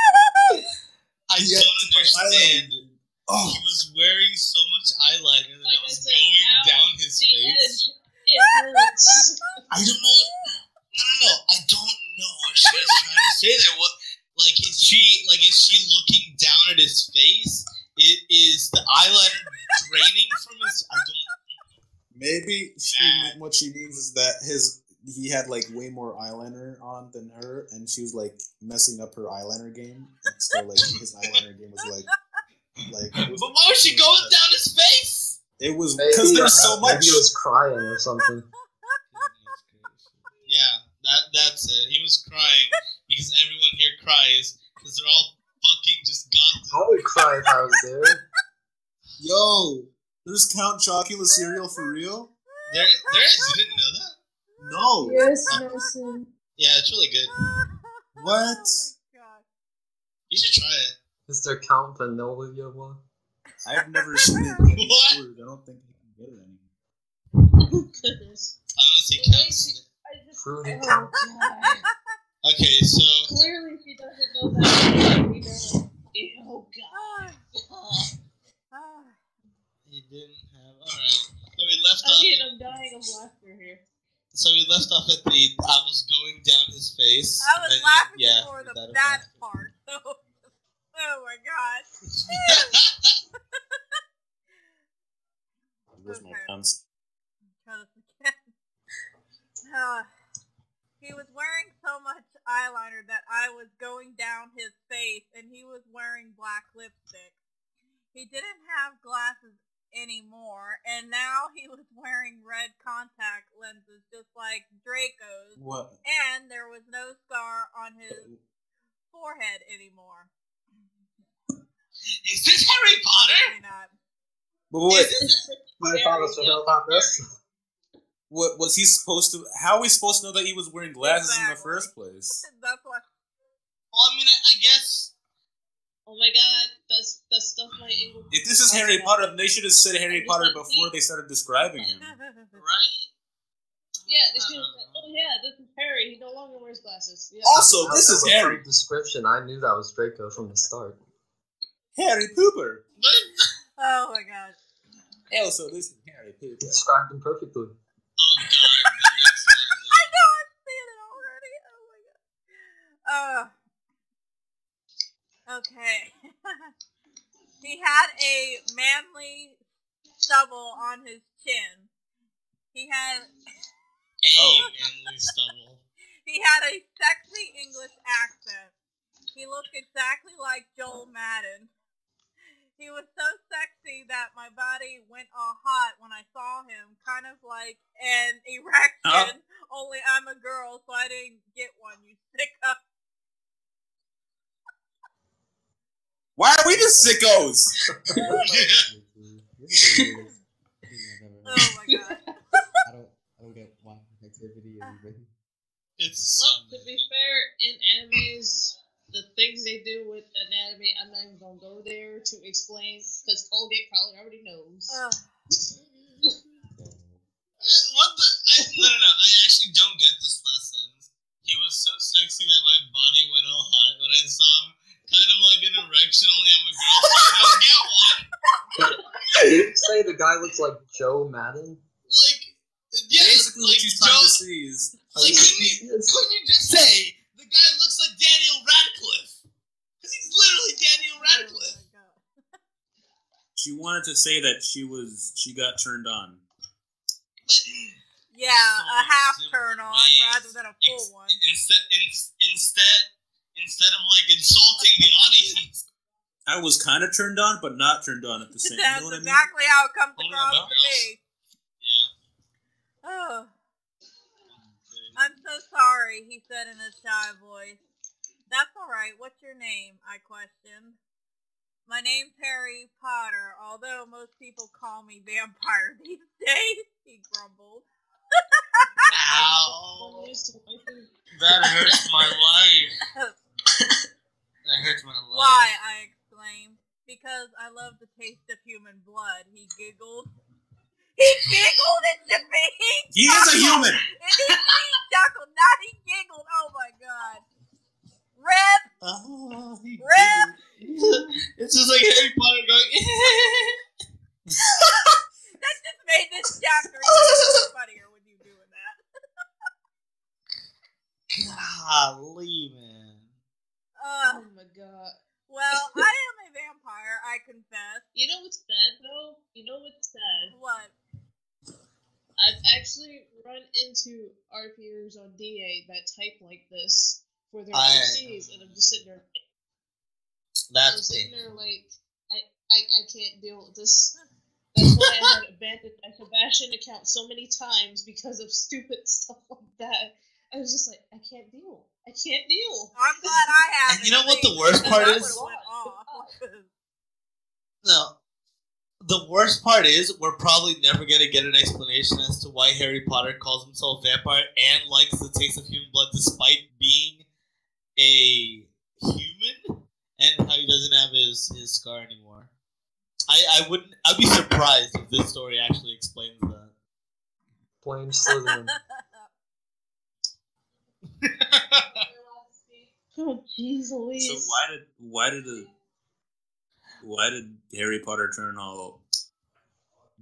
god! I don't understand. Oh. He was wearing so much eyeliner that like I was I said, going down his face. It hurts. I don't know. What, no, no, no. I don't know what she was trying to say there. What? Like, is she, like, is she looking down at his face? It, is the eyeliner draining from his, I don't know. Maybe she, nah. what she means is that his, he had, like, way more eyeliner on than her, and she was, like, messing up her eyeliner game. And so, like, his eyeliner game was, like, like. Was, but why was she going uh, down his face? It was, because there's so much. Maybe he was crying or something. Yeah, that that's it. He was crying. Because everyone here cries, because they're all fucking just goth. I would cry if I was there. Yo, there's Count Chocula cereal for real? There, there is? You didn't know that? No. Yes, Mason. Yeah, it's really good. What? Oh my God. You should try it. Is there Count Vanilla one? I've never seen it. What? Food. I don't think you can get it anymore. Oh, goodness. I honestly can't. Fruity Count. Okay, so clearly she doesn't know that. We don't. Oh god. He didn't have. All right. So we left I off. Mean, I'm dying of laughter here. So we left off at the. I was going down his face. I was and, laughing yeah, for the that, that part. So, oh my god. Where's okay. my pants? Uh, he was wearing so much eyeliner that I was going down his face, and he was wearing black lipstick. He didn't have glasses anymore, and now he was wearing red contact lenses, just like Draco's. What? And there was no scar on his forehead anymore. Is this Harry Potter? Maybe not. But wait, my father should know about this. What was he supposed to? How are we supposed to know that he was wearing glasses exactly. in the first place? That's what. Well, I mean, I, I guess. Oh my god, the That's, that's stuff my English. If this is Harry Potter, they should have said Harry Potter before they started describing him. Right? Yeah, they should have said, oh yeah, this is Harry. He no longer wears glasses. Yeah. Also, this is Harry. Description. I knew that was Draco from the start. Harry Pooper. Oh my god. Also, this is Harry Pooper. Described him perfectly. Oh god. I know, I've seen it already. Oh my god. Uh. Okay. He had a manly stubble on his chin. He had a oh. manly stubble. He had a sexy English accent. He looked exactly like Joel Madden. He was so sexy that my body went all hot when I saw him, kind of like an erection, oh. only I'm a girl, so I didn't get one, you sick up. Why are we the sickos? Oh my god. I don't, I don't get why activity is It's well, to be fair, in animes, the things they do with anatomy, I'm not even gonna go there to explain because Colgate probably already knows. Uh. What the? I, no, no, no. I actually don't get this lesson. He was so sexy that my body went all hot when I saw him. Kind of like an erection, only I'm a girl. I don't get one. Did you say the guy looks like Joe Madden? Like, yeah, basically like what he's Joe, trying to see is. Like, couldn't you, couldn't you just say the guy looks like Daniel Radcliffe? Because he's literally Daniel Radcliffe. Oh, she wanted to say that she was she got turned on. But, yeah, a half turn on rather than a full in, one. Instead, in, instead. Instead of, like, insulting the audience. I was kind of turned on, but not turned on at the same time. That's you know exactly I mean? How it comes Only across to me. Yeah. Oh. I'm so sorry, he said in a shy voice. That's all right. What's your name? I questioned. My name's Harry Potter, although most people call me vampire these days, he grumbled. Ow. That hurts my life. That hurts my life. Why, I exclaimed. Because I love the taste of human blood, he giggled. He giggled into me! He, he is a human! And he, he chuckled, not he giggled. Oh my god. Rip! Oh, Rip! It's just like Harry Potter going, that just made this chapter even funnier. Golly, man. Uh, oh my god. Well, I am a vampire, I confess. You know what's sad, though? You know what's sad? What? I've actually run into RPers on D A that type like this for their O Cs, and I'm just sitting there. That's I'm sitting there like, I, I, I can't deal with this. That's why I had abandoned my Sebastian account so many times because of stupid stuff like that. I was just like, I can't deal. I can't deal. I'm glad I have. And you know what the worst part is? No. The worst part is we're probably never going to get an explanation as to why Harry Potter calls himself vampire and likes the taste of human blood despite being a human and how he doesn't have his, his scar anymore. I, I wouldn't, I'd be surprised if this story actually explains that. Plain Slytherin. Oh jeez, Louise. So why did why did the why did Harry Potter turn all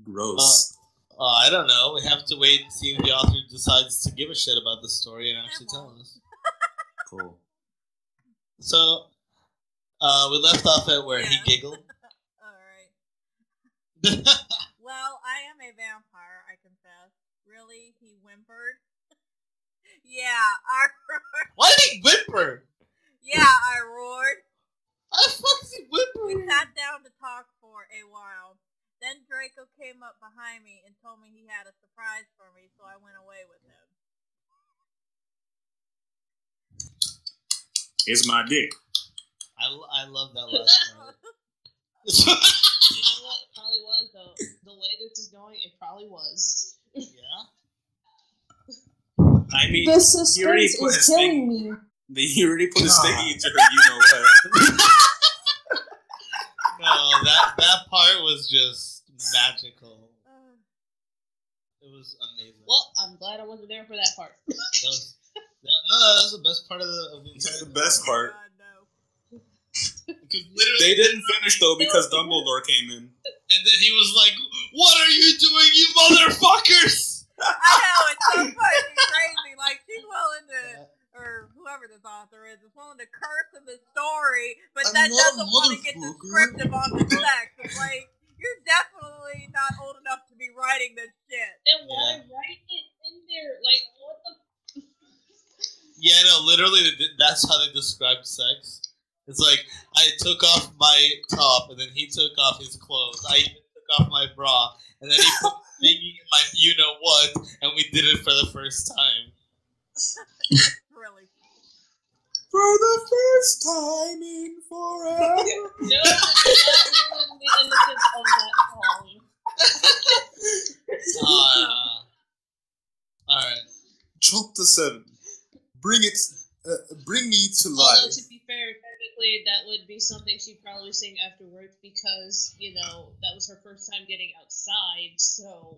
gross? Uh, uh, I don't know. We have to wait and see if the author decides to give a shit about the story and actually tell us. Cool. So uh, we left off at where yeah. he giggled. All right. Well, I am a vampire. I confess. Really, he whimpered. Yeah, I roared. Why did he whimper? Yeah, I roared. How the fuck is he whimpering? We sat down to talk for a while. Then Draco came up behind me and told me he had a surprise for me, so I went away with him. It's my dick. I, I love that last part. You know what? It probably was, though. The way this is going, it probably was. Yeah? I mean, the suspense is killing me. He already put a stingy into her, you know what. was just magical. Uh, it was amazing. Well, I'm glad I wasn't there for that part. that was, that, no, that was the best part of the, of the entire. The best part. God, no. They didn't finish though because Dumbledore came in, and then he was like, "What are you doing, you motherfuckers?" I know, it's so fucking crazy. Like she's willing to. Or whoever this author is, is willing to curse in the story, but that doesn't want to get descriptive on the text. It's like, you're definitely not old enough to be writing this shit. Then why yeah. write it in there? Like, what the f- Yeah, no, literally, that's how they describe sex. It's like, I took off my top, and then he took off his clothes. I even took off my bra, and then he put thinking in my you-know-what, and we did it for the first time. For the first time in forever. No, you're not ruining the innocence of that song. uh, Alright. Chapter seven. Bring it, uh, bring me to life. Although, to be fair, technically that would be something she'd probably sing after work because, you know, that was her first time getting outside, so...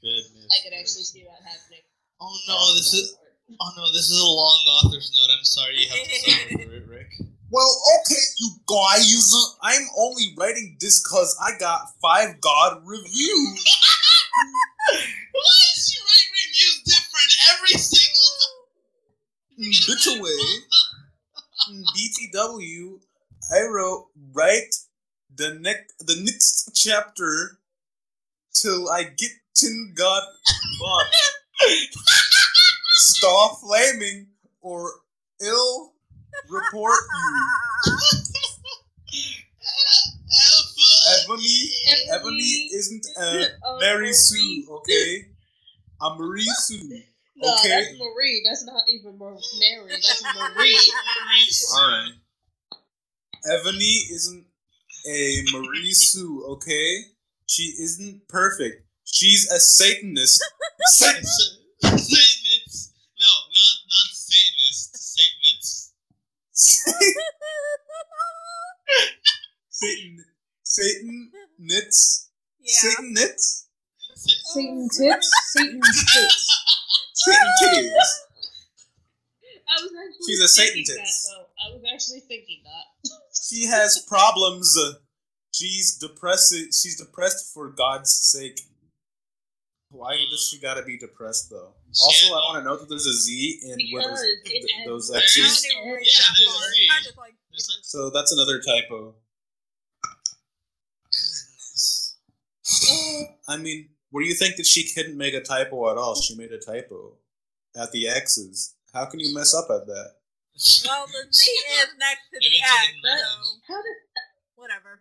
Goodness. I could actually see that happening. Oh no, this is... Oh no, this is a long author's note. I'm sorry you have to suffer for it, Rick. Well, okay, you guys. I'm only writing this because I got five God reviews. Why is she writing reviews different every single time? Bitchaway. B T W, I wrote, write the, ne- the next chapter till I get to God. Stop flaming or ill report you. Ebony, Ebony isn't uh, Mary Sue, okay? I'm Marie Sue. No, okay? That's Marie. That's not even Mary. That's Marie. Alright. Ebony isn't a Marie Sue, okay? She isn't perfect. She's a Satanist. Satanist. Satanists. No, not not Satanists. Satanists. Satan. Satan. Nits. Yeah. Satan nits. Satan tits. Satan tits. Satan titties. I was actually She's a Satan tits. That, I was actually thinking that. She has problems. She's depressed. She's depressed for God's sake. Why does she gotta be depressed though? She also, I want to note that there's a Z in with those, th- those X's. Yeah, that like, so that's another typo. Goodness. I mean, what do you think that she couldn't make a typo at all? She made a typo at the X's. How can you mess up at that? Well, the Z is next to the X, so how does that? Whatever.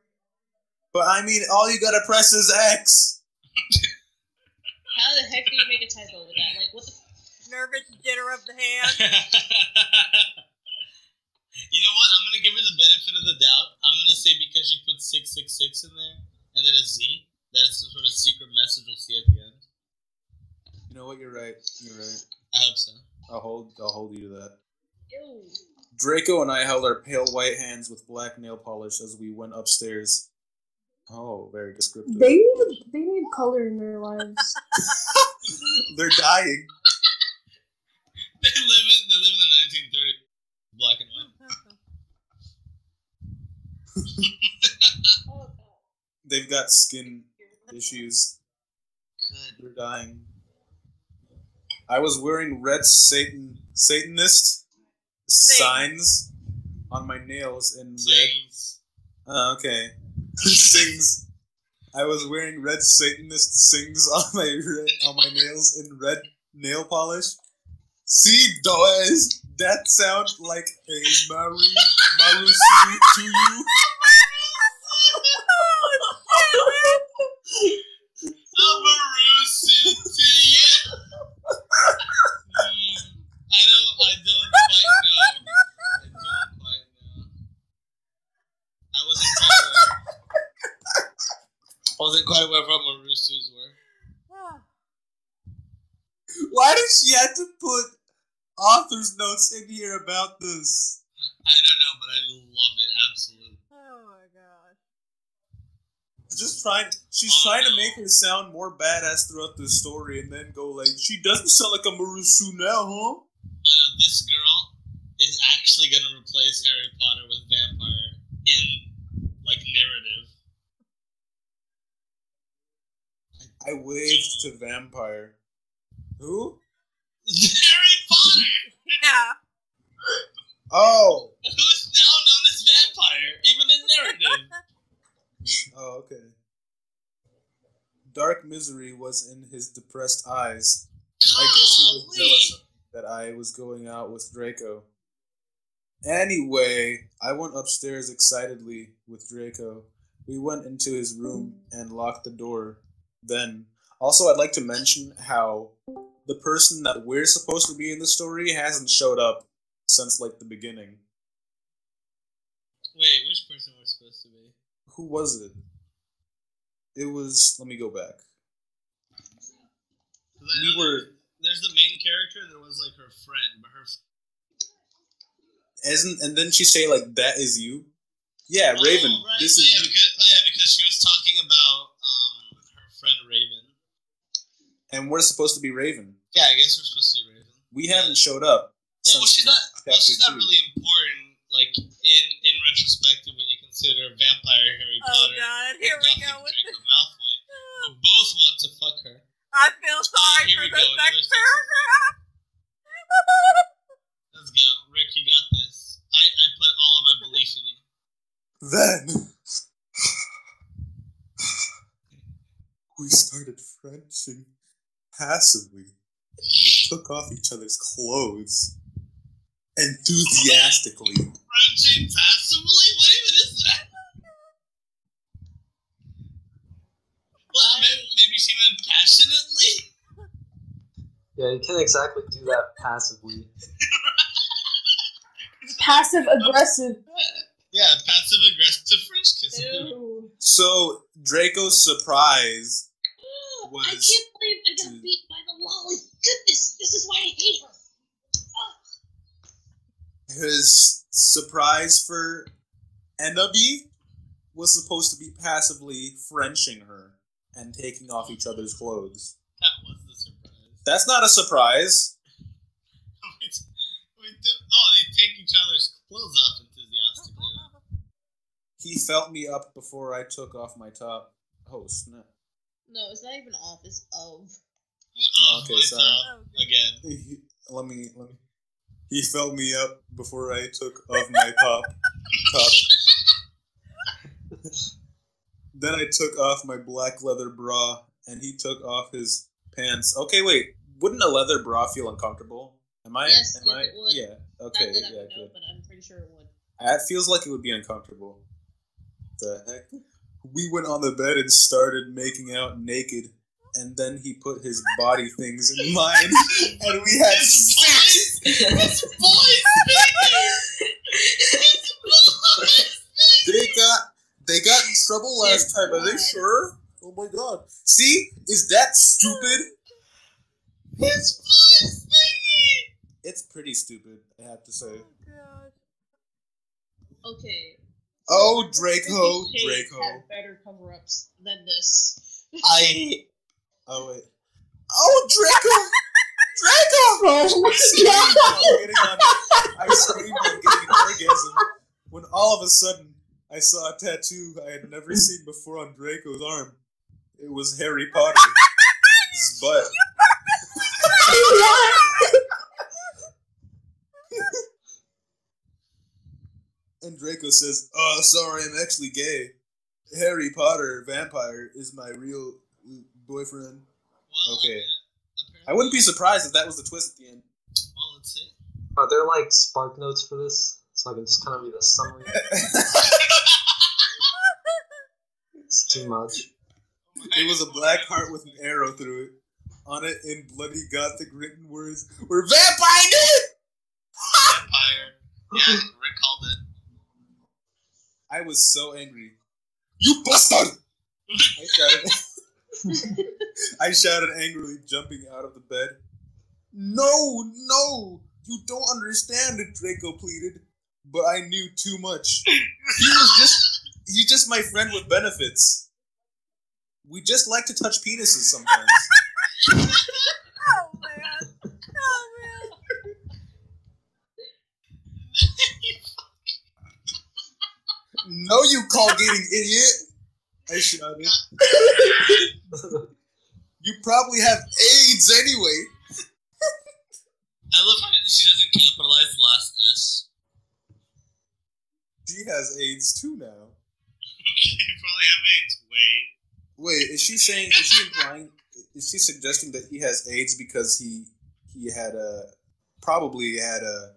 But I mean, all you gotta press is X. How the heck do you make a typo with that? Like, what the f- nervous jitter of the hand? You know what? I'm going to give her the benefit of the doubt. I'm going to say because she put six six six in there, and then a Z, that it's some sort of secret message we'll see at the end. You know what? You're right. You're right. I hope so. I'll hold, I'll hold you to that. Ew. Draco and I held our pale white hands with black nail polish as we went upstairs. Oh, very descriptive. They need they need color in their lives. They're dying. They live in they live in the nineteen thirties, black and white. They've got skin issues. They're dying. I was wearing red Satan Satanist signs on my nails in red. Oh, okay. Sings. I was wearing red Satanist sings on my red, on my nails in red nail polish. See, does that sound like a Maru Marusu to you? A Marusu to you? Mm, I don't. I don't quite know. I don't quite know. I wasn't quite aware. I wasn't quite aware of what Marusu's were. Huh. Why did she have to put author's notes in here about this? I don't know, but I love it, absolutely. Oh my gosh. just trying. She's trying to make her sound more badass throughout the story, and then go like, she doesn't sound like a Marusu now, huh? Uh, this girl is actually gonna replace Harry Potter with vampire in like narrative. I waved to vampire. Who? Harry Potter. Yeah. Oh. Who's now known as vampire, even in narrative? Oh, okay. Dark misery was in his depressed eyes. Golly. I guess he was jealous that I was going out with Draco. Anyway, I went upstairs excitedly with Draco. We went into his room and locked the door. Then, also, I'd like to mention how the person that we're supposed to be in the story hasn't showed up since, like, the beginning. Wait, which person we're supposed to be? Who was it? It was... Let me go back. We were... There's the main character, and there was, like, her friend, but her... Isn't, and then she say, like, that is you? Yeah, oh, Raven. Right, this oh, is yeah, because, oh, yeah, because she was talking about... Raven. And we're supposed to be Raven. Yeah, I guess we're supposed to be Raven. We yeah. haven't showed up. Yeah, well, she's not, well, she's not really important, like, in, in retrospective when you consider Vampire Harry oh, Potter God. Here and we go with Draco this. Malfoy, who both want to fuck her. I feel sorry uh, for the next paragraph. Let's go. Rick, you got this. I, I put all of my belief in you. Then... We started Frenching passively. We took off each other's clothes enthusiastically. Frenching passively? What even is that? Well, maybe, maybe she meant passionately? Yeah, you can't exactly do that passively. Passive aggressive. Yeah, passive aggressive French kissing. So, Draco's surprise was... I can't believe I got to... beat by the lolly. Goodness, this is why I hate her. Ugh. His surprise for Enobi was supposed to be passively Frenching her and taking off each other's clothes. That was the surprise. That's not a surprise. we t- we t- oh, they take each other's clothes off enthusiastically. He felt me up before I took off my top. Oh, snap. No, it's not even off, it's of. Oh, okay, sorry. Up. Again. He, let me, let me. He felt me up before I took off my top. top. Then I took off my black leather bra, and he took off his pants. Okay, wait. Wouldn't a leather bra feel uncomfortable? Am I? Yes, am yes I, it would. Yeah, okay. Not that yeah, I would know, but I'm pretty sure it would. It feels like it would be uncomfortable. The heck? We went on the bed and started making out naked, and then he put his body things in mine, and we had his sex. His voice, his voice. They got they got in trouble last time. Are they sure? Oh my god! See, is that stupid? His voice thingy. It's pretty stupid, I have to say. Oh god. Okay. Oh, Draco, Draco. Had better cover-ups than this. I... Oh, wait. Oh, Draco! Draco! I screamed while I screamed while getting an orgasm when all of a sudden I saw a tattoo I had never seen before on Draco's arm. It was Harry Potter's butt. And Draco says, "Oh, sorry, I'm actually gay. Harry Potter, vampire, is my real boyfriend." Well, okay. I, I wouldn't be surprised if that was the twist at the end. Well, let's see. Are there, like, spark notes for this? So I can just kind of read the summary. It's too much. It was a black heart with an arrow through it. On it, in bloody gothic written words, were vampire dude! Vampire. Yeah, Rick called it. I was so angry. You bastard! I shouted. I shouted angrily, jumping out of the bed. No, no! You don't understand it, Draco pleaded. But I knew too much. He was just, he's just my friend with benefits. We just like to touch penises sometimes. Oh, man. Oh, man. No, you call getting idiot. I shouted. You probably have AIDS anyway. I love how she doesn't capitalize the last S. She has AIDS too now. Okay, you probably have AIDS. Wait. Wait, is she saying, is she implying, is she suggesting that he has AIDS because he he had a, probably had a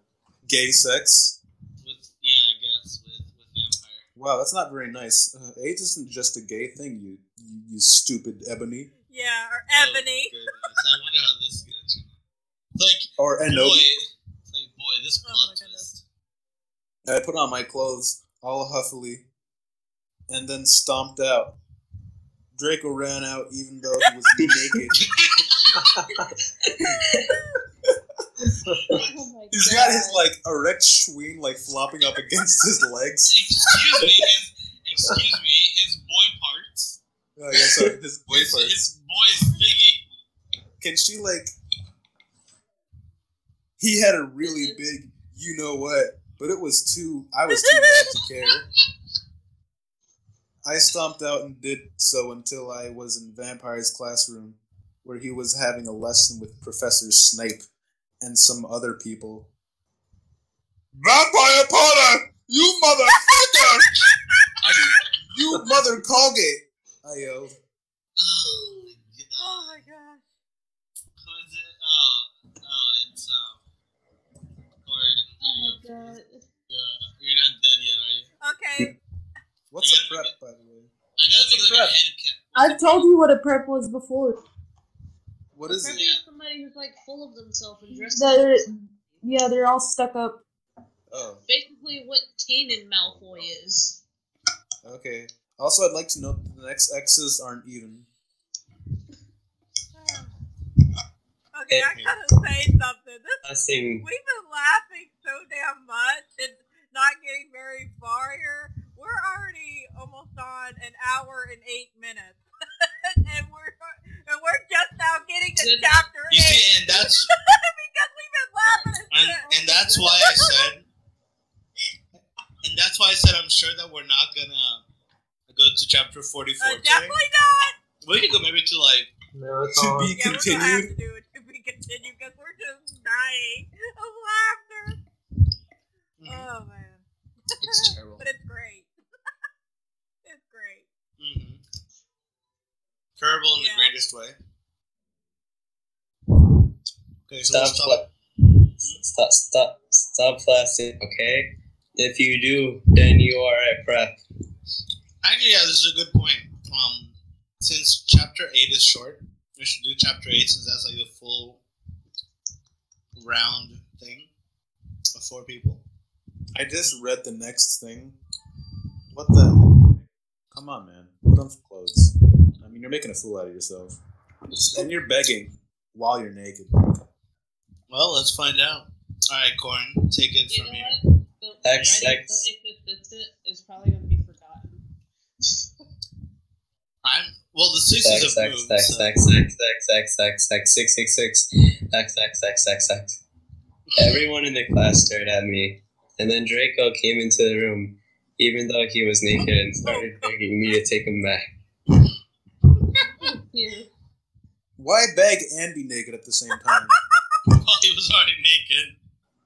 gay sex? With, yeah, I guess, with, with vampire. Wow, that's not very nice. Uh, AIDS isn't just a gay thing, you you, you stupid Ebony. Yeah, or Ebony. Oh, I wonder how this is going to turn out. Like, or boy, like, boy, this plot oh, twist. I put on my clothes, all huffily, and then stomped out. Draco ran out even though he was naked. Oh, he's got his, like, erect schween, like, flopping up against his legs. Excuse me, his, excuse me, his boy parts. Oh, yeah, sorry, his boy his, parts. His boy's thingy. Can she, like... He had a really big, you know what, but it was too, I was too bad to care. I stomped out and did so until I was in Vampire's classroom, where he was having a lesson with Professor Snape and some other people. Vampire Potter! You motherfucker! I mean, you mother Colgate! I yelled. Oh my god. Oh my god. Who is it? Oh, oh it's, um... Or, oh my god. Yeah, you're not dead yet, are you? Okay. What's a prep, by the way? I gotta think like a head count. I've told you what a prep was before. What is it? A prep is somebody who's like full of themselves and dressed up. Yeah, they're all stuck up. Oh. Basically what Kanan Malfoy is. Okay. Also, I'd like to note that the next X's aren't even. Okay, I gotta say something. This, we've been laughing so damn much and not getting very far here. We're already almost on an hour and eight minutes, and we're and we're just now getting to and, chapter you eight. See, and that's because we've been laughing. And, and that's why I said, and that's why I said I'm sure that we're not gonna go to chapter forty-four. Uh, definitely not. We can go maybe to like no, to on. be yeah, continued. We're gonna have to do it to be continued because we're just dying of laughter. Mm-hmm. Oh man, it's terrible, but it's great. Mm-hmm. Terrible in yeah. the greatest way. Okay, so stop, we'll stop. Fla- stop, stop, stop, plastic. Okay, if you do, then you are at prep. Actually, yeah, this is a good point. Um, since chapter eight is short, we should do chapter eight since that's like the full round thing of four people. I just read the next thing. What the? Come on, man. Put on some clothes. I mean, you're making a fool out of yourself. And you're begging while you're naked. Well, let's find out. All right, Corin, take it you from here. The X, writing X. Still inconsistent is probably going to be forgotten. I'm... Well, the sixes have X, moved, X, so. X, X, X, X, X, X, six, six, six, X, X, X, X, X. Everyone in the class stared at me. And then Draco came into the room. Even though he was naked and started begging me to take him back. Why beg and be naked at the same time? Well, he was already naked.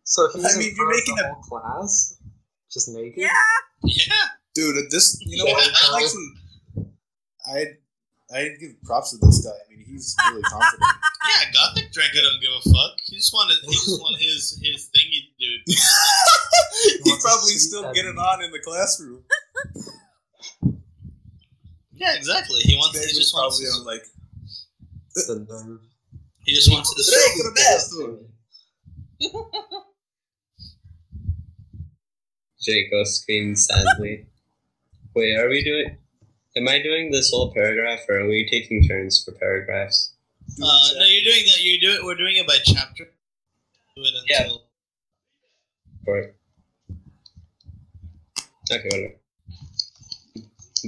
So he's I mean, you're making a whole class just naked. Yeah, yeah, dude. This, you know, yeah. what? I'd, like to, I'd I'd give props to this guy. I mean, he's really confident. Yeah, Gothic Draco don't give a fuck. He just wanted, he just wanted his his thingy, dude. He'd probably still get it on in the classroom. Yeah, exactly. He wants. He just wants. To, on, like, he just wants to show the bathroom. Jacob screamed sadly. Wait, are we doing? Am I doing this whole paragraph, or are we taking turns for paragraphs? Uh, no, you're doing that. You do it. We're doing it by chapter. Do it until. Yeah. Right. Okay, whatever.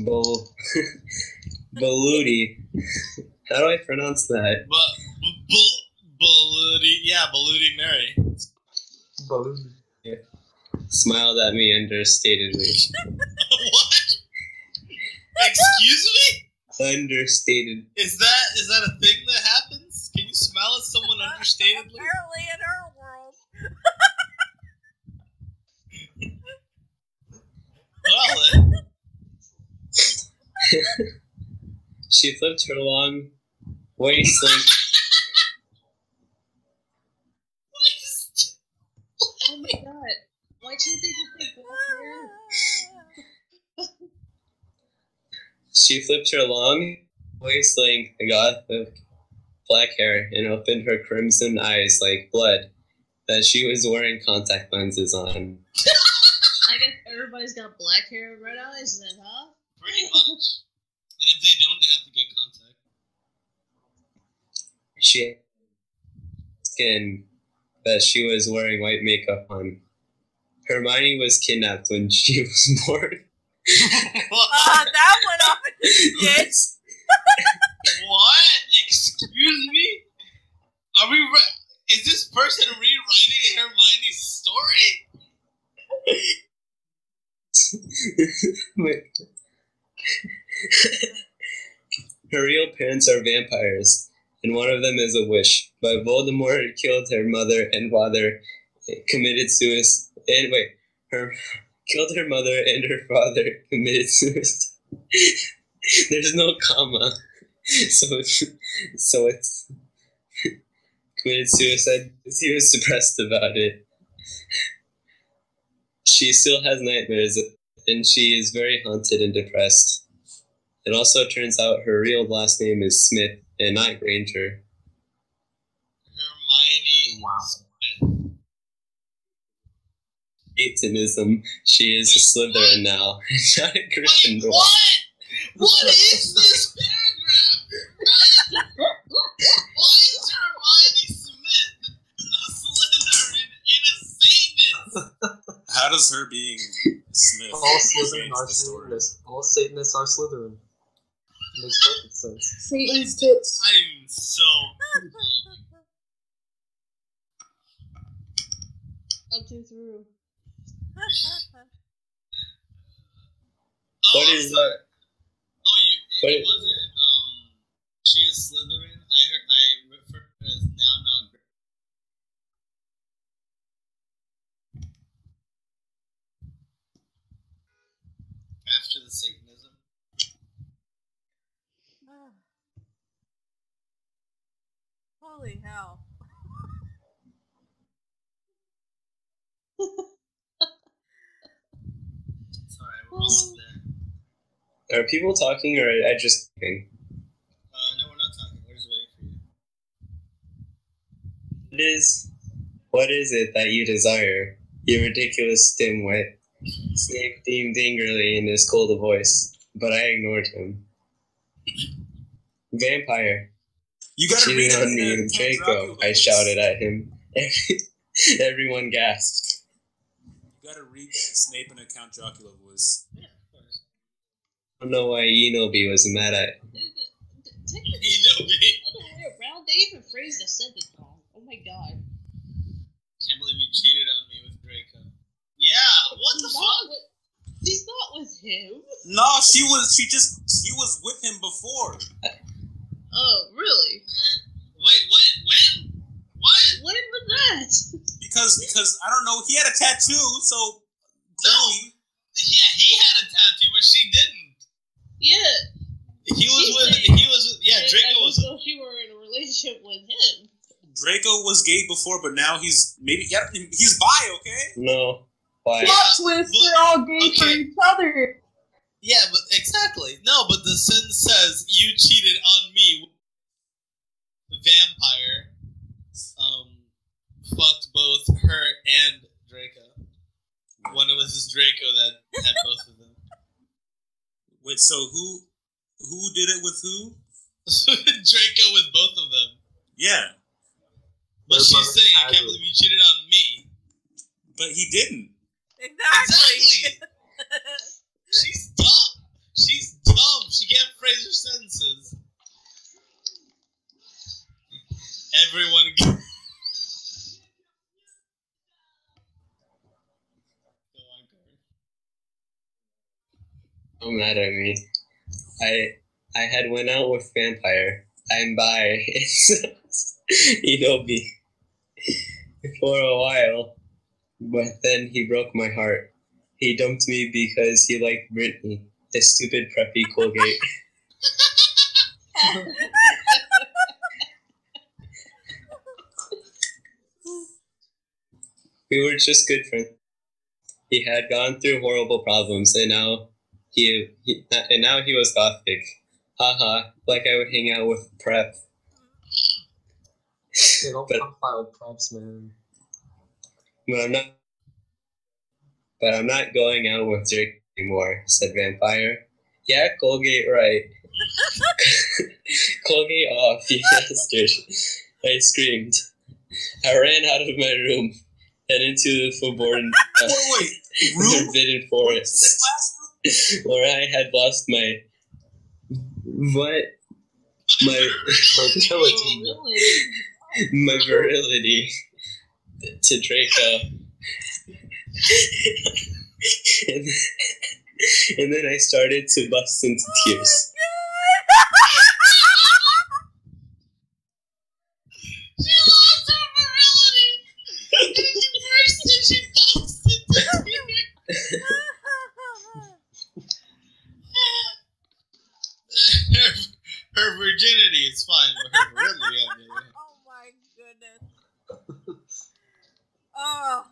Bull. Baluti. How do I pronounce that? Baluti. Yeah, Baluti Mary. Baluti. Yeah. Smiled at me understatedly. What? Excuse me? Understated. Is that is that a thing that happens? Can you smile at someone understatedly? Apparently in our world. Well, it... She flipped her long waistline. Oh my god. Why can't they just take black hair? She flipped her long waist length, the goth of black hair, and opened her crimson eyes like blood that she was wearing contact lenses on. I guess everybody's got black hair and red eyes then, huh? Pretty much. And if they don't, they have to get contact. She skin that she was wearing white makeup on. Hermione was kidnapped when she was born. uh, that went off a ditch. What? Excuse me? Are we? Re- Is this person rewriting Hermione's story? Wait. Her real parents are vampires, and one of them is a witch. But Voldemort killed her mother and father, committed suicide. And wait, her killed her mother and her father, committed suicide. There's no comma, so it's, so it's committed suicide. He was depressed about it. She still has nightmares, and she is very haunted and depressed. It also turns out her real last name is Smith and not Granger. Hermione. Wow. Satanism. She is Wait, a Slytherin what? now, not a Gryffindor. Wait, what? What is this paragraph? Why is Hermione Smith a Slytherin and a Satanist? How does her being Smith? All Slytherin are Satanists. All Satanists are Slytherin. It makes perfect sense. Satan's tits. I'm so. Up to through. What is that? Oh, you, it, it wasn't, um, she is Slytherin. I heard, I referred to her as now, now, girl. After the Satanism. Oh. Holy hell. Are people talking, or I just think? Uh, no, we're not talking. We're just waiting for you. What is, what is it that you desire, you ridiculous dimwit? Snape beamed angrily in his cold voice, but I ignored him. Vampire. You gotta she read it. On me, Draco, I shouted at him. Everyone gasped. You gotta read Snape in a Count Chocula voice. Yeah. I don't know why Enobi was mad at technically Enobi. Other way around, they even phrased the sentence wrong. Oh my god! Can't believe you cheated on me with Draco. Yeah, what the fuck? She's not with him. No, she was. She just. She was with him before. Oh really? Wait, when? When? What? When was that? Because because I don't know. He had a tattoo, so clearly. Yeah, he had a tattoo, but she didn't. Yeah, he was she with. Said, he was yeah. Draco was. So she were in a relationship with him. Draco was gay before, but now he's maybe yeah, he's bi. Okay. No. Bi. Plot twist: we're all gay okay. for each other. Yeah, but exactly. No, but the sentence says you cheated on me. Vampire, um, fucked both her and Draco. When it was his Draco that had both of them. Wait, so who who did it with who? Draco with both of them. Yeah. But They're she's saying, I can't believe you cheated on me. But he didn't. Exactly. exactly. She's dumb. She's dumb. She can't phrase her sentence so mad at me. I I had went out with Vampire. I'm bi. Inobi for a while, but then he broke my heart. He dumped me because he liked Britney, the stupid preppy Colgate. We were just good friends. He had gone through horrible problems, and now he, he and now he was gothic. Haha, uh-huh, like I would hang out with prep. They don't come by with preps, man. But I'm not. But I'm not going out with Jake anymore," said Vampire. "Yeah, Colgate, right? Colgate off, you bastard!" I screamed. I ran out of my room and into the forbidden, uh, wait, wait, forbidden forest, where I had lost my what? My fertility, my virility to Draco. and, and then I started to bust into tears. She lost her virility. And the first thing she bust into tears. her, her virginity is fine, but her virility, I mean. Oh my goodness. Oh.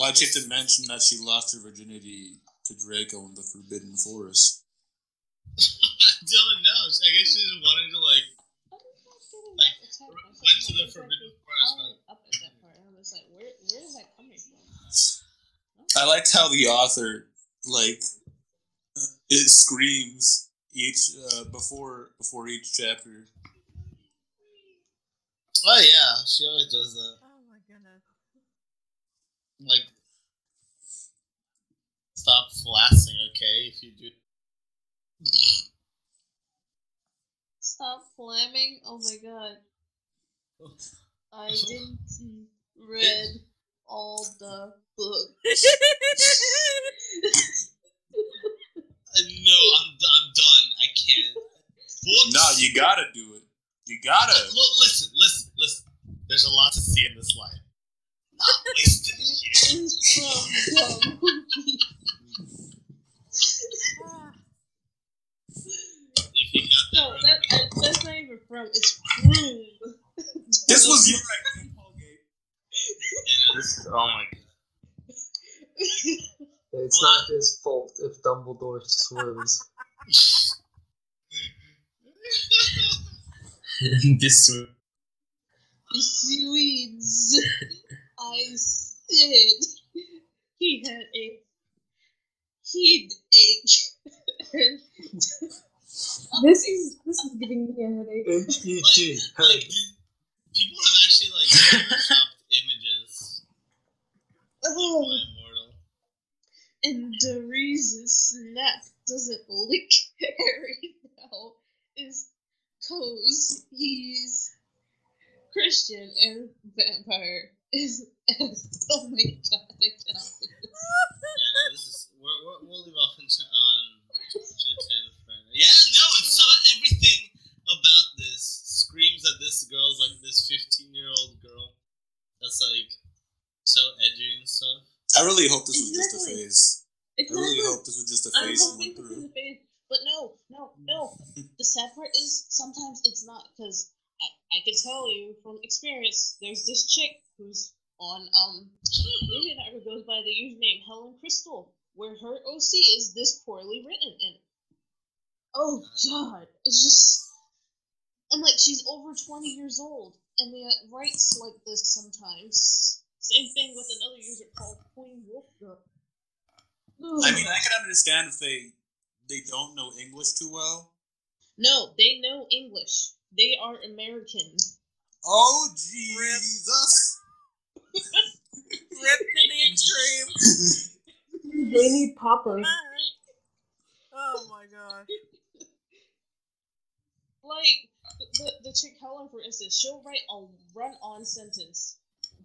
Why'd you have to mention that she lost her virginity to Draco in the Forbidden Forest? I don't know. I guess she just wanted to, like, like went to the Forbidden Forest. I was up at that part. I was like, where, where is that coming from? I liked how the author, like, it screams each, uh, before, before each chapter. Oh, yeah. She always does that. Like, stop flaccing, okay? If you do, stop flamming. Oh my god! I didn't read all the books. No, I'm I'm done. I can't. Books. No, you gotta do it. You gotta. Uh, look, listen, listen, listen. There's a lot to see in this life. Not wasted here. If you got that, no, that, that that's not even from. It's Broom. This was your idea, Colgate. Yeah, this, oh my god. It's not his fault if Dumbledore swerves. This one. The Swedes. I said he had a headache. This is this is giving me a headache. H E G Like, like, people have actually like photoshopped images. Oh, My Immortal. And the reason Snape doesn't lick Harry now is because he's Christian and Vampire is. Oh my god, I cannot do this. Yeah, this is. We're, we're, we'll leave off on ten for now. Yeah, no, and so everything about this screams that this girl's like this fifteen year old girl that's like so edgy and stuff. I really hope this was exactly. just a phase. Exactly. I really hope this was just a phase. I'm hoping this is a phase. But no, no, no. The sad part is sometimes it's not because. I can tell you from experience, there's this chick who's on, um, maybe not, who goes by the username Helen Crystal, where her O C is this poorly written, and oh god, it's just, and like, she's over twenty years old, and they writes like this sometimes. Same thing with another user called Queen Wolfgirl. I mean, I can understand if they, they don't know English too well. No, they know English. They are American. Oh, Jesus! Rip to the extreme. They need poppers. Oh my god. Like, the, the chick Helen, for instance, she'll write a run-on sentence.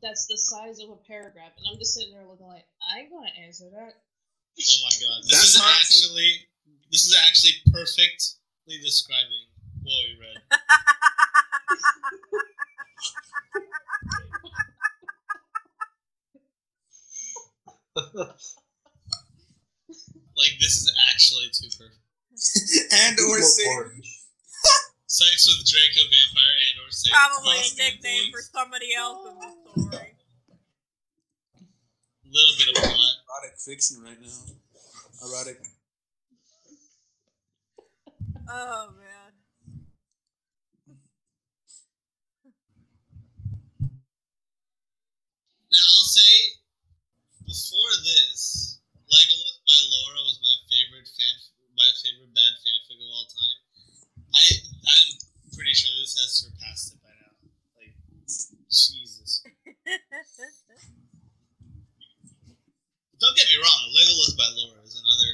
that's the size of a paragraph, and I'm just sitting there looking like, I ain't gonna answer that. Oh my god, this that's is actually this is actually perfectly describing what we read. Like, this is actually too perfect. And or Satan. Sex with Draco Vampire and or Satan. Probably a nickname for somebody else in the story. Little bit of plot. Erotic fiction right now. Erotic. Oh man. Now I'll say, before this, Legolas by Laura was my favorite fanf- my favorite bad fanfic of all time. I I'm pretty sure this has surpassed it by now. Like, Jesus. Don't get me wrong, Legolas by Laura is another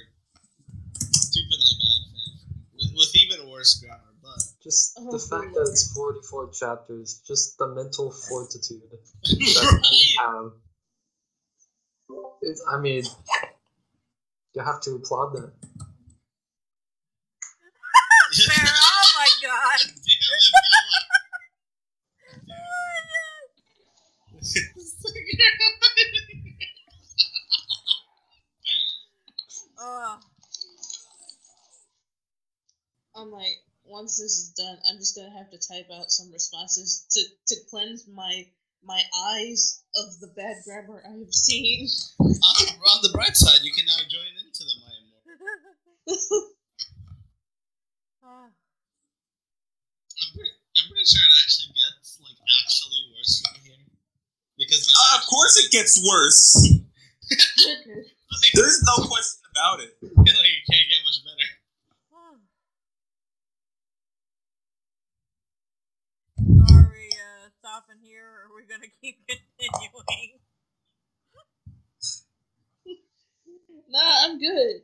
stupidly bad fanfic with, with even worse grammar, but just oh, the fact Lord. that it's forty-four chapters, just the mental fortitude. Right. Um, it, I mean, you have to applaud them. Fair, oh my god! Damn it, Bella. Oh my god! Ugh. I'm like, once this is done, I'm just gonna have to type out some responses to, to cleanse my my eyes of the bad grammar I have seen. On, on the bright side, you can now join into the My Immortal. I'm pretty, I'm pretty sure it actually gets like actually worse from here. Because uh, of course it gets worse. There's no question about it. Like, it can't get much better. Oh. So are we uh, stopping here, or are we going to keep continuing? Nah, I'm good.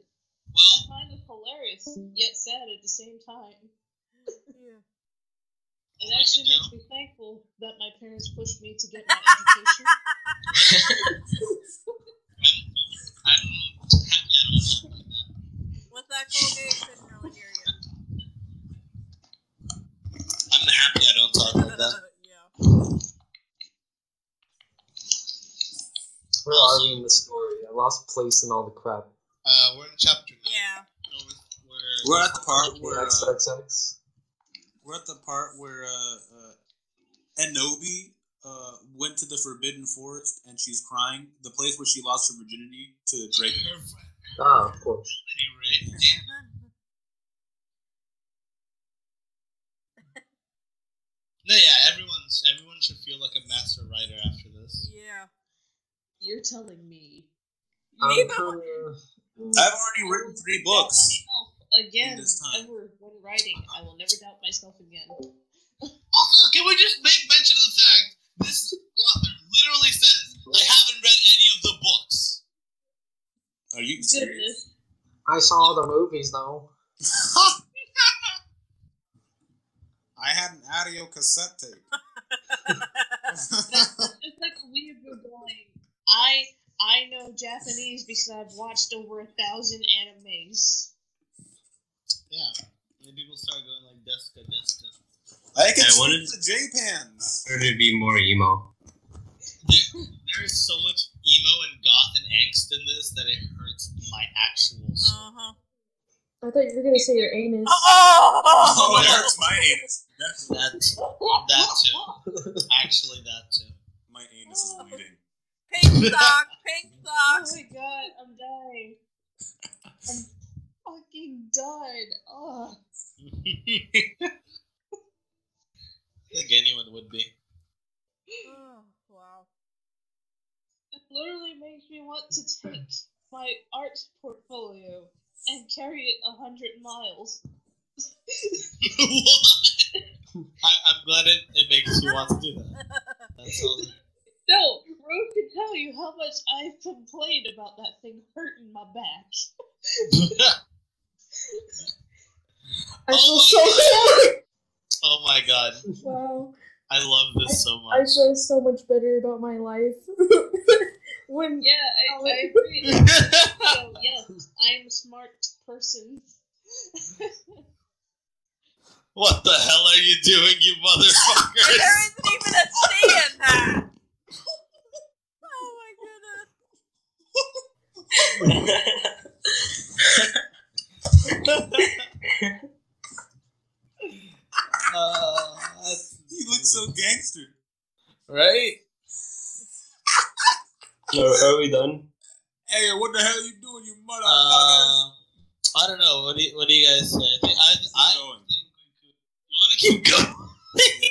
Well, I find it hilarious, yet sad at the same time. Yeah. It actually makes me thankful that my parents pushed me to get my education. I'm happy I don't sound like that. What's that called, Dave? Couldn't really hear you. I'm happy I don't talk like that. Yeah. Where are we in the story? I lost place in all the crap. Uh, we're in chapter nine. Yeah. No, we're, we're, we're at the part where... X X X. Uh, we're at the part where, uh, uh, Enobi... Uh, went to the Forbidden Forest and she's crying. The place where she lost her virginity to Draco. Ah, of course. No, yeah, everyone's everyone should feel like a master writer after this. Yeah, you're telling me. Um, Maybe I've already written three books. Again, this time. Ever when writing, I will never doubt myself again. Also, can we just make mention of the fact? This author literally says, I haven't read any of the books. Are you serious? I saw the movies, though. I had an audio cassette tape. It's like we have been going, I, I know Japanese because I've watched over a thousand animes. Yeah. And people start going like, Deska, Deska. I can see the J-Pans! There to be more emo. There, there is so much emo and goth and angst in this that it hurts my actual soul. Uh-huh. I thought you were going to say your anus. Oh, oh, oh, oh it hurts my anus. That's that, that too. Actually, that too. My anus is bleeding. Pink sock! Pink sock! Oh my god, I'm dying. I'm fucking died. Ugh. I think anyone would be. Oh, wow. It literally makes me want to take my art portfolio and carry it a hundred miles. What? I, I'm glad it, it makes you want to do that. That's all. No, Rose can tell you how much I've complained about that thing hurting my back. I feel oh so sorry. Oh my god. Wow. I love this I, so much. I feel so much better about my life. when yeah, I, I agree. So, yes, I'm a smart person. What the hell are you doing, you motherfuckers? There isn't even a C in that! Oh my goodness. uh, he looks so gangster. Right? So, are we done? Hey, what the hell are you doing, you motherfuckers? Uh, I don't know. What do you, what do you guys say? I think, I, I think we could. You want to keep going?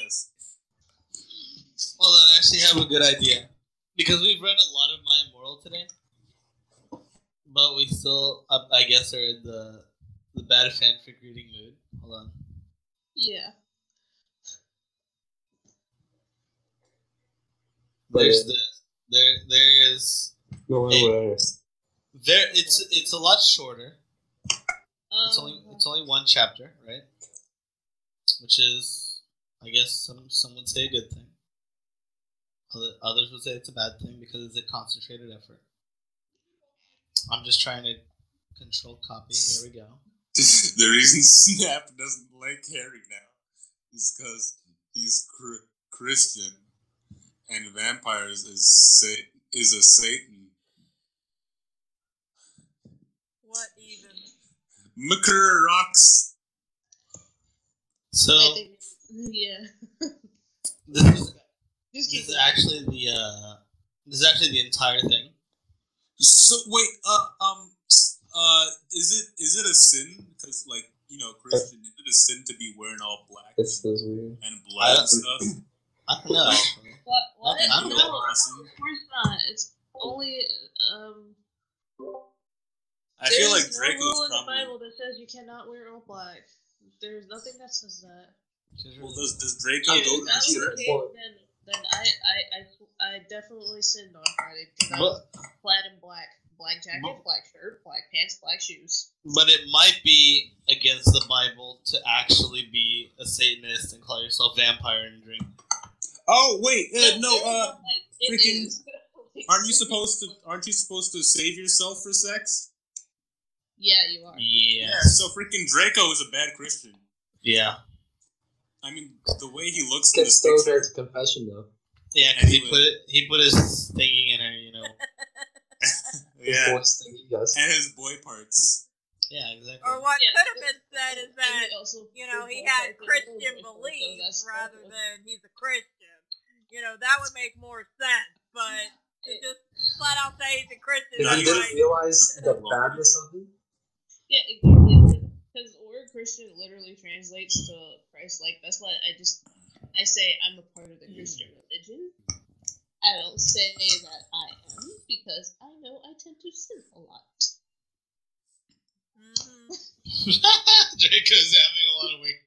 Yes. Hold on, I actually have a good idea. Because we've read a lot of My Immortal today. But we still, I guess, are in the, the bad fanfic reading mood. Hold on. Yeah. There's the, there, there is... No, a, there, it's, it's a lot shorter. It's only it's only one chapter, right? Which is, I guess, some some would say a good thing. Other, others would say it's a bad thing because it's a concentrated effort. I'm just trying to control copy. There we go. The reason Snap doesn't like Harry now is because he's cr- Christian, and vampires is sa- is a Satan. What even? Maker rocks. So, think, yeah, this is this is actually the uh, this is actually the entire thing. So wait, uh, um, uh, is it is it a sin? Because like you know, Christian, is it a sin to be wearing all black it's so weird. and blood and stuff? I don't know. What? What? I don't know. No, no, of course not. It's only um. I There's feel like Draco's no rule in the Bible that says you cannot wear all black. There's nothing that says that. Well, does, does Draco yeah, go to the church? Then, then I, I, I, I definitely sinned on Friday because I was plaid and black. Black jacket, but, black shirt, black pants, black shoes. But it might be against the Bible to actually be a Satanist and call yourself vampire and drink. Oh, wait. Uh, no, no, uh, it freaking... Is. Aren't you supposed to, aren't you supposed to save yourself for sex? Yeah, you are. Yes. Yeah, so freaking Draco is a bad Christian. Yeah. I mean, the way he looks in this picture. It's confession, though. Yeah, because anyway. he put it, he put his thingy in her, you know. Yeah. His yes. And his boy parts. Yeah, exactly. Or what yeah. could have been said is that, you know, he had Christian beliefs rather than he's a Christian. You know, that would make more sense, but to just flat out say he's a Christian. Did he didn't realize the badness of it? Yeah, exactly. Because the word Christian literally translates to Christ-like. That's why I just, I say I'm a part of the Christian religion. I don't say that I am, because I know I tend to sin a lot. Mm-hmm. Draco's having a lot of weak.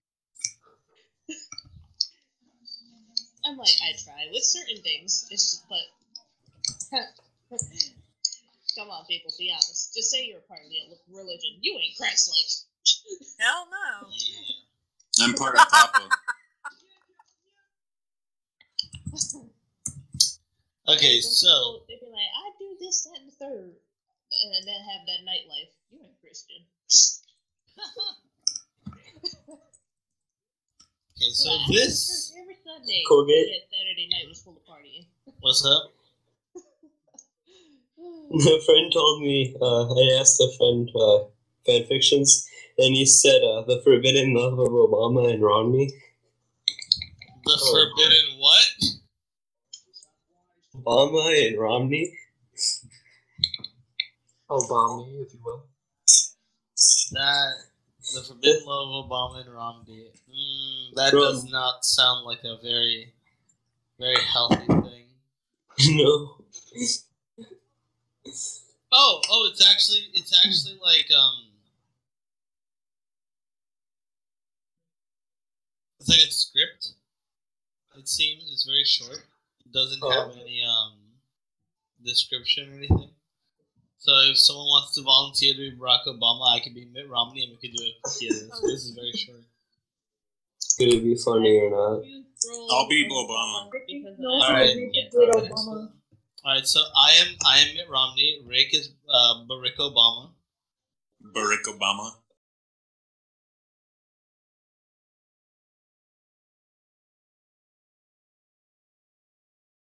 I'm like, I try with certain things, it's just, but... Come on, people, be honest. Just say you're a part of the religion. You ain't Christ-like. Hell no. Yeah. I'm part of Papa. Okay, so... People, they be like, I do this, that, and the third. And then have that nightlife. You ain't Christian. Okay, so like, this... Every Sunday, Saturday night was full of partying. What's up? My friend told me, uh, I asked a friend uh, fanfictions, and he said uh, the forbidden love of Obama and Romney. The oh, forbidden what? Obama and Romney? Obama, if you will. That, the forbidden love of Obama and Romney. Mm, that Rom- does not sound like a very, very healthy thing. No. Oh, oh! It's actually, it's actually like, um, it's like a script. It seems it's very short. It doesn't oh. have any um description or anything. So if someone wants to volunteer to be Barack Obama, I could be Mitt Romney, and we could do it together. So this is very short. Could it be funny or not? I'll be Obama. All right. All right. So I am I am Mitt Romney. Rick is uh, Barack Obama. Barack Obama.